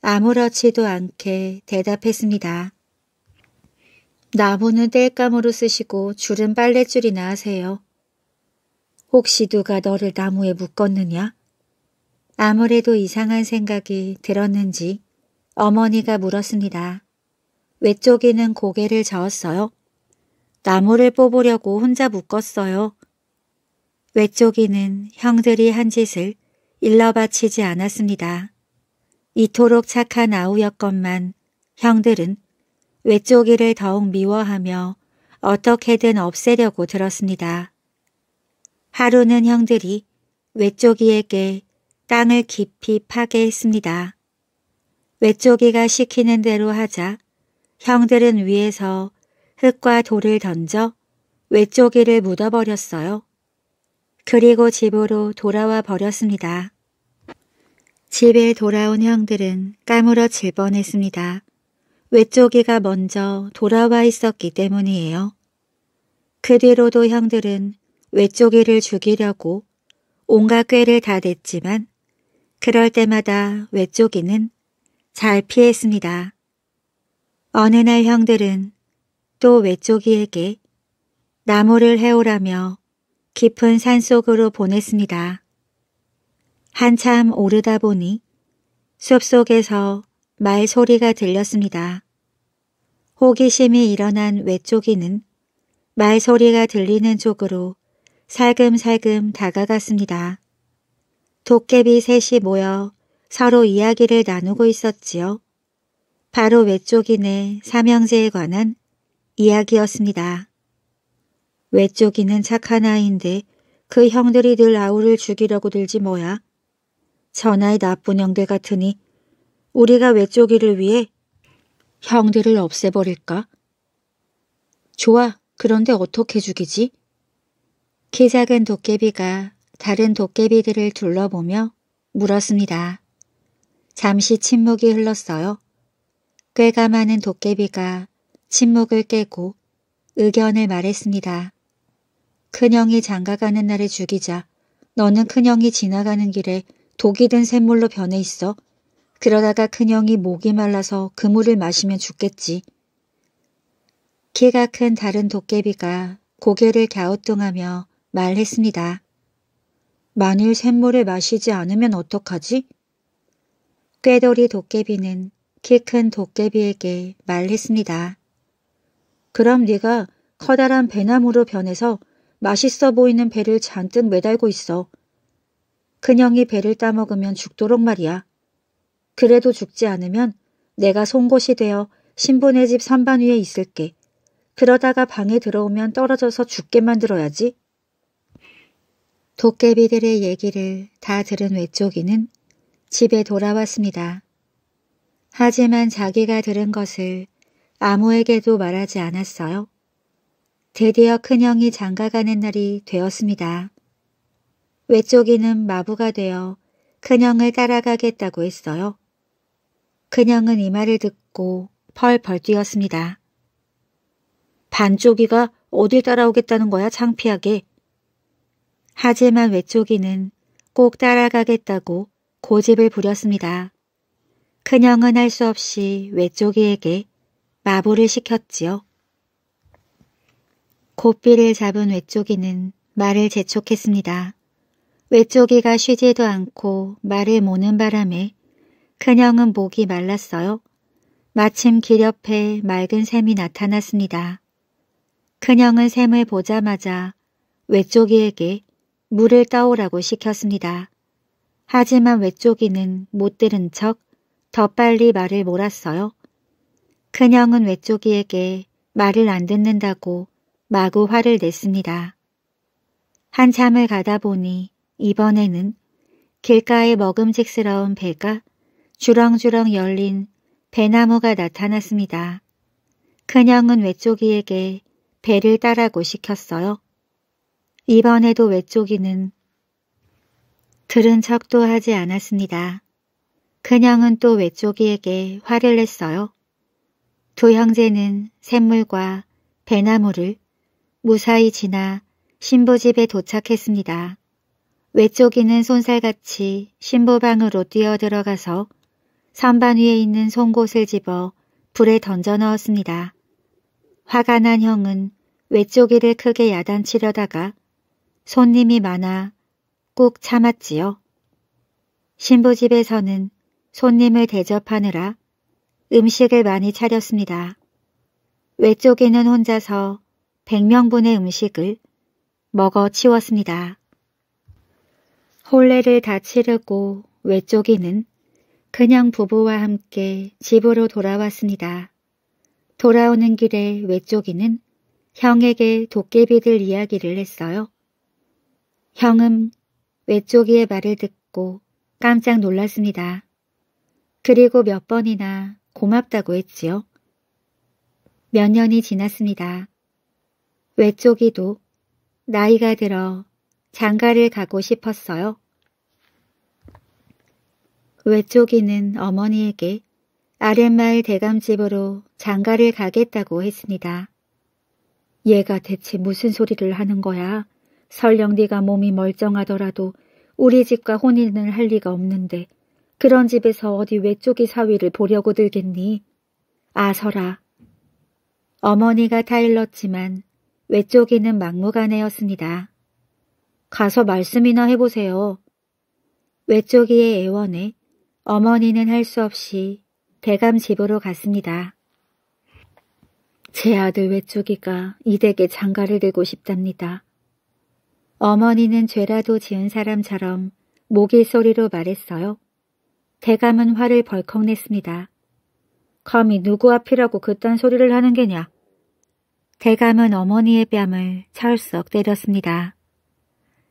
아무렇지도 않게 대답했습니다. 나무는 땔감으로 쓰시고 줄은 빨랫줄이나 하세요. 혹시 누가 너를 나무에 묶었느냐? 아무래도 이상한 생각이 들었는지 어머니가 물었습니다. 외쪽이는 고개를 저었어요. 나무를 뽑으려고 혼자 묶었어요. 외쪽이는 형들이 한 짓을 일러 바치지 않았습니다. 이토록 착한 아우였건만 형들은 외쪽이를 더욱 미워하며 어떻게든 없애려고 들었습니다. 하루는 형들이 외쪽이에게 땅을 깊이 파게 했습니다. 외쪽이가 시키는 대로 하자 형들은 위에서 흙과 돌을 던져 외쪽이를 묻어버렸어요. 그리고 집으로 돌아와 버렸습니다. 집에 돌아온 형들은 까무러질 뻔했습니다. 외쪽이가 먼저 돌아와 있었기 때문이에요. 그 뒤로도 형들은 외쪽이를 죽이려고 온갖 꾀를 다 냈지만 그럴 때마다 외쪽이는 잘 피했습니다. 어느 날 형들은 또 외쪽이에게 나무를 해오라며 깊은 산속으로 보냈습니다. 한참 오르다 보니 숲속에서 말 소리가 들렸습니다. 호기심이 일어난 외쪽이는 말 소리가 들리는 쪽으로 살금살금 다가갔습니다. 도깨비 3이 모여 서로 이야기를 나누고 있었지요. 바로 외쪽이네 3형제에 관한 이야기였습니다. 외쪽이는 착한 아이인데 그 형들이 늘 아우를 죽이려고 들지 뭐야. 저나의 나쁜 형들 같으니 우리가 외쪽이를 위해 형들을 없애버릴까? 좋아, 그런데 어떻게 죽이지? 키 작은 도깨비가 다른 도깨비들을 둘러보며 물었습니다. 잠시 침묵이 흘렀어요. 꾀가 많은 도깨비가 침묵을 깨고 의견을 말했습니다. 큰형이 장가가는 날에 죽이자. 너는 큰형이 지나가는 길에 독이 든 샘물로 변해 있어. 그러다가 큰형이 목이 말라서 그 물을 마시면 죽겠지. 키가 큰 다른 도깨비가 고개를 갸우뚱하며 말했습니다. 만일 샘물을 마시지 않으면 어떡하지? 꾀돌이 도깨비는 키 큰 도깨비에게 말했습니다. 그럼 네가 커다란 배나무로 변해서 맛있어 보이는 배를 잔뜩 매달고 있어. 큰형이 배를 따먹으면 죽도록 말이야. 그래도 죽지 않으면 내가 송곳이 되어 신부네 집 선반 위에 있을게. 그러다가 방에 들어오면 떨어져서 죽게 만들어야지. 도깨비들의 얘기를 다 들은 외쪽이는 집에 돌아왔습니다. 하지만 자기가 들은 것을 아무에게도 말하지 않았어요. 드디어 큰형이 장가가는 날이 되었습니다. 외쪽이는 마부가 되어 큰형을 따라가겠다고 했어요. 큰형은 이 말을 듣고 펄펄 뛰었습니다. 반쪽이가 어딜 따라오겠다는 거야, 창피하게. 하지만 외쪽이는 꼭 따라가겠다고 고집을 부렸습니다. 큰형은 할 수 없이 외쪽이에게 마부를 시켰지요. 고삐를 잡은 외쪽이는 말을 재촉했습니다. 외쪽이가 쉬지도 않고 말을 모는 바람에 큰형은 목이 말랐어요. 마침 길 옆에 맑은 샘이 나타났습니다. 큰형은 샘을 보자마자 외쪽이에게 물을 떠오라고 시켰습니다. 하지만 외쪽이는 못 들은 척 더 빨리 말을 몰았어요. 큰형은 외쪽이에게 말을 안 듣는다고 마구 화를 냈습니다. 한참을 가다 보니 이번에는 길가에 먹음직스러운 배가 주렁주렁 열린 배나무가 나타났습니다. 큰형은 외쪽이에게 배를 따라고 시켰어요. 이번에도 외쪽이는 들은 척도 하지 않았습니다. 큰형은 또 외쪽이에게 화를 냈어요. 두 형제는 샘물과 배나무를 무사히 지나 신부집에 도착했습니다. 외쪽이는 손살같이 신부방으로 뛰어들어가서 선반 위에 있는 송곳을 집어 불에 던져 넣었습니다. 화가 난 형은 외쪽이를 크게 야단치려다가 손님이 많아 꾹 참았지요. 신부집에서는 손님을 대접하느라 음식을 많이 차렸습니다. 외쪽이는 혼자서 100명분의 음식을 먹어 치웠습니다. 혼례를 다 치르고 외쪽이는 그냥 부부와 함께 집으로 돌아왔습니다. 돌아오는 길에 외쪽이는 형에게 도깨비들 이야기를 했어요. 형은 외쪽이의 말을 듣고 깜짝 놀랐습니다. 그리고 몇 번이나 고맙다고 했지요. 몇 년이 지났습니다. 외쪽이도 나이가 들어 장가를 가고 싶었어요. 외쪽이는 어머니에게 아랫마을 대감집으로 장가를 가겠다고 했습니다. 얘가 대체 무슨 소리를 하는 거야? 설령 네가 몸이 멀쩡하더라도 우리 집과 혼인을 할 리가 없는데 그런 집에서 어디 외쪽이 사위를 보려고 들겠니? 아서라. 어머니가 타일렀지만 외쪽이는 막무가내였습니다. 가서 말씀이나 해보세요. 외쪽이의 애원에 어머니는 할 수 없이 대감 집으로 갔습니다. 제 아들 외쪽이가 이댁에 장가를 들고 싶답니다. 어머니는 죄라도 지은 사람처럼 모기소리로 말했어요. 대감은 화를 벌컥 냈습니다. 감히 누구 앞이라고 그딴 소리를 하는 게냐? 대감은 어머니의 뺨을 철썩 때렸습니다.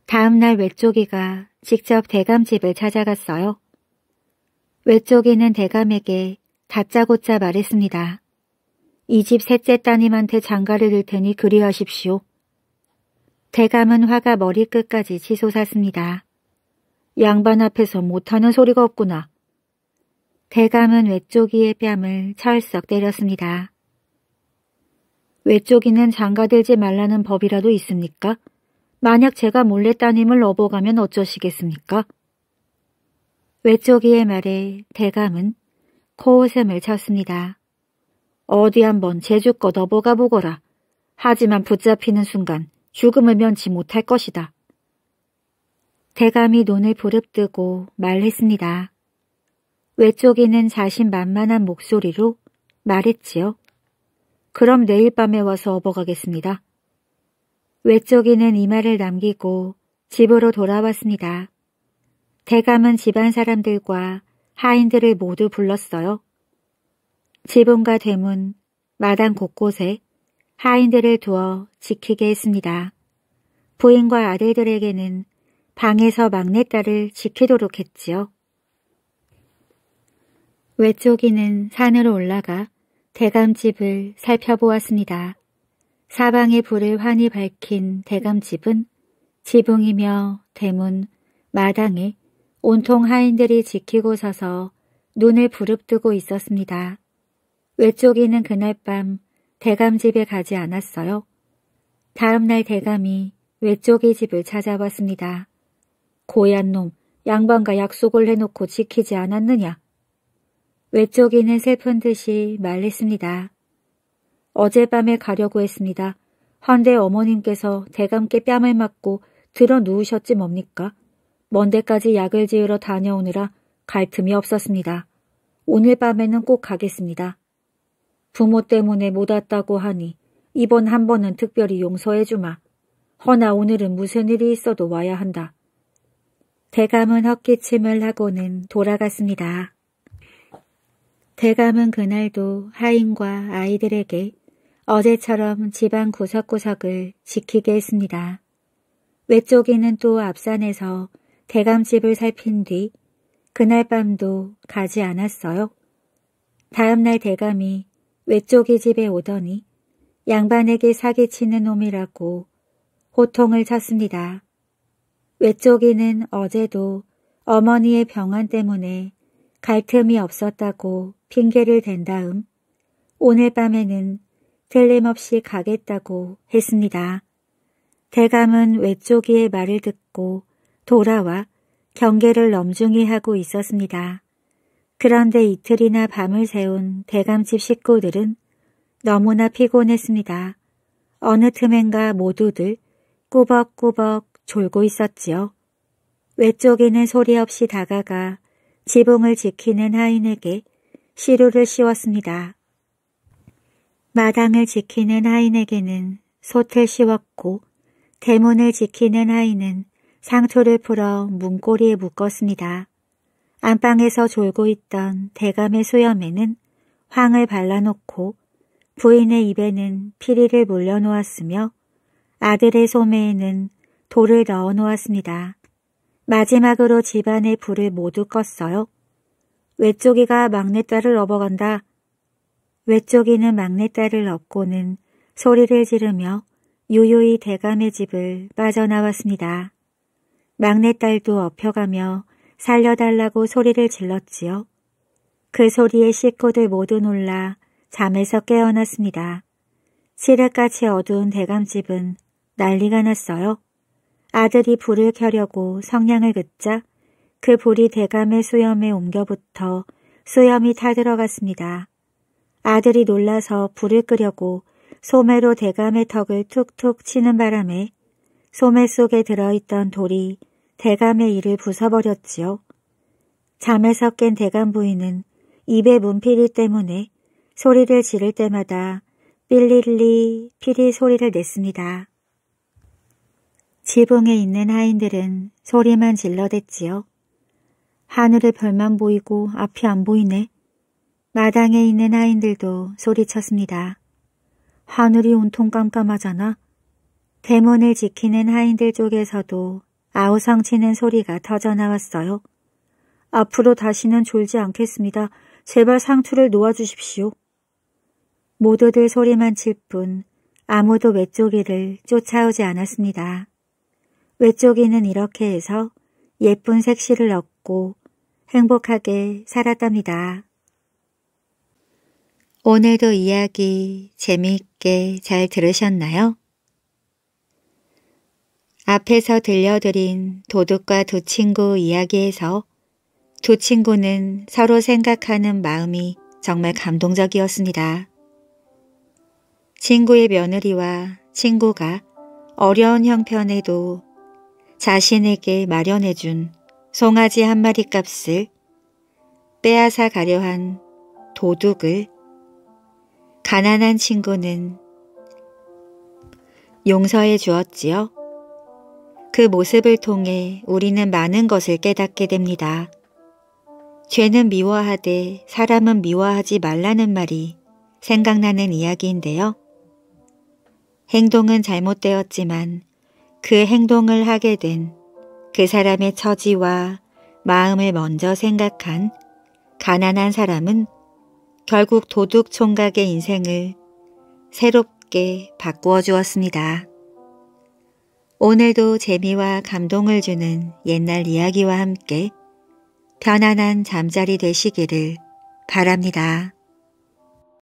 다음날 외쪽이가 직접 대감집을 찾아갔어요. 외쪽이는 대감에게 다짜고짜 말했습니다. 이 집 셋째 따님한테 장가를 들 테니 그리하십시오. 대감은 화가 머리끝까지 치솟았습니다. 양반 앞에서 못하는 소리가 없구나. 대감은 외쪽이의 뺨을 철썩 때렸습니다. 외쪽이는 장가들지 말라는 법이라도 있습니까? 만약 제가 몰래 따님을 업어가면 어쩌시겠습니까? 외쪽이의 말에 대감은 코웃음을 쳤습니다. 어디 한번 재주껏 업어가 보거라. 하지만 붙잡히는 순간 죽음을 면치 못할 것이다. 대감이 눈을 부릅뜨고 말했습니다. 외쪽이는 자신만만한 목소리로 말했지요. 그럼 내일 밤에 와서 업어가겠습니다. 외쪽이는 이 말을 남기고 집으로 돌아왔습니다. 대감은 집안 사람들과 하인들을 모두 불렀어요. 지붕과 대문, 마당 곳곳에 하인들을 두어 지키게 했습니다. 부인과 아들들에게는 방에서 막내딸을 지키도록 했지요. 외쪽이는 산으로 올라가 대감집을 살펴보았습니다. 사방의 불을 환히 밝힌 대감집은 지붕이며 대문, 마당에 온통 하인들이 지키고 서서 눈을 부릅뜨고 있었습니다. 외쪽이는 그날 밤 대감집에 가지 않았어요. 다음날 대감이 외쪽이 집을 찾아왔습니다. 고얀 놈, 양반과 약속을 해놓고 지키지 않았느냐? 외쪽이는 슬픈 듯이 말했습니다. 어젯밤에 가려고 했습니다. 헌데 어머님께서 대감께 뺨을 맞고 들어 누우셨지 뭡니까? 먼 데까지 약을 지으러 다녀오느라 갈 틈이 없었습니다. 오늘 밤에는 꼭 가겠습니다. 부모 때문에 못 왔다고 하니 이번 한 번은 특별히 용서해주마. 허나 오늘은 무슨 일이 있어도 와야 한다. 대감은 헛기침을 하고는 돌아갔습니다. 대감은 그날도 하인과 아이들에게 어제처럼 집안 구석구석을 지키게 했습니다. 외쪽이는 또 앞산에서 대감집을 살핀 뒤 그날 밤도 가지 않았어요. 다음날 대감이 외쪽이 집에 오더니 양반에게 사기치는 놈이라고 호통을 쳤습니다. 외쪽이는 어제도 어머니의 병환 때문에 갈 틈이 없었다고 핑계를 댄 다음 오늘 밤에는 틀림없이 가겠다고 했습니다. 대감은 외쪽이의 말을 듣고 돌아와 경계를 넘중히 하고 있었습니다. 그런데 이틀이나 밤을 새운 대감집 식구들은 너무나 피곤했습니다. 어느 틈엔가 모두들 꾸벅꾸벅 졸고 있었지요. 외쪽이는 소리 없이 다가가 지붕을 지키는 하인에게 시루를 씌웠습니다. 마당을 지키는 하인에게는 솥을 씌웠고 대문을 지키는 하인은 상투를 풀어 문고리에 묶었습니다. 안방에서 졸고 있던 대감의 수염에는 황을 발라놓고 부인의 입에는 피리를 물려놓았으며 아들의 소매에는 돌을 넣어놓았습니다. 마지막으로 집안의 불을 모두 껐어요. 외쪽이가 막내딸을 업어간다. 외쪽이는 막내딸을 업고는 소리를 지르며 유유히 대감의 집을 빠져나왔습니다. 막내딸도 업혀가며 살려달라고 소리를 질렀지요. 그 소리에 식구들 모두 놀라 잠에서 깨어났습니다. 칠흑같이 어두운 대감집은 난리가 났어요. 아들이 불을 켜려고 성냥을 긋자 그 불이 대감의 수염에 옮겨붙어 수염이 타들어갔습니다. 아들이 놀라서 불을 끄려고 소매로 대감의 턱을 툭툭 치는 바람에 소매 속에 들어있던 돌이 대감의 이를 부숴버렸지요. 잠에서 깬 대감 부인은 입에 문피리 때문에 소리를 지를 때마다 삘릴리 피리 소리를 냈습니다. 지붕에 있는 하인들은 소리만 질러댔지요. 하늘에 별만 보이고 앞이 안 보이네. 마당에 있는 하인들도 소리쳤습니다. 하늘이 온통 깜깜하잖아. 대문을 지키는 하인들 쪽에서도 아우성치는 소리가 터져나왔어요. 앞으로 다시는 졸지 않겠습니다. 제발 상투를 놓아주십시오. 모두들 소리만 칠 뿐 아무도 외쪽이를 쫓아오지 않았습니다. 외쪽이는 이렇게 해서 예쁜 색시를 얻고 행복하게 살았답니다. 오늘도 이야기 재미있게 잘 들으셨나요? 앞에서 들려드린 도둑과 두 친구 이야기에서 두 친구는 서로 생각하는 마음이 정말 감동적이었습니다. 친구의 며느리와 친구가 어려운 형편에도 자신에게 마련해준 송아지 한 마리 값을 빼앗아 가려 한 도둑을 가난한 친구는 용서해 주었지요. 그 모습을 통해 우리는 많은 것을 깨닫게 됩니다. 죄는 미워하되 사람은 미워하지 말라는 말이 생각나는 이야기인데요. 행동은 잘못되었지만 그 행동을 하게 된 그 사람의 처지와 마음을 먼저 생각한 가난한 사람은 결국 도둑 총각의 인생을 새롭게 바꾸어 주었습니다. 오늘도 재미와 감동을 주는 옛날 이야기와 함께 편안한 잠자리 되시기를 바랍니다.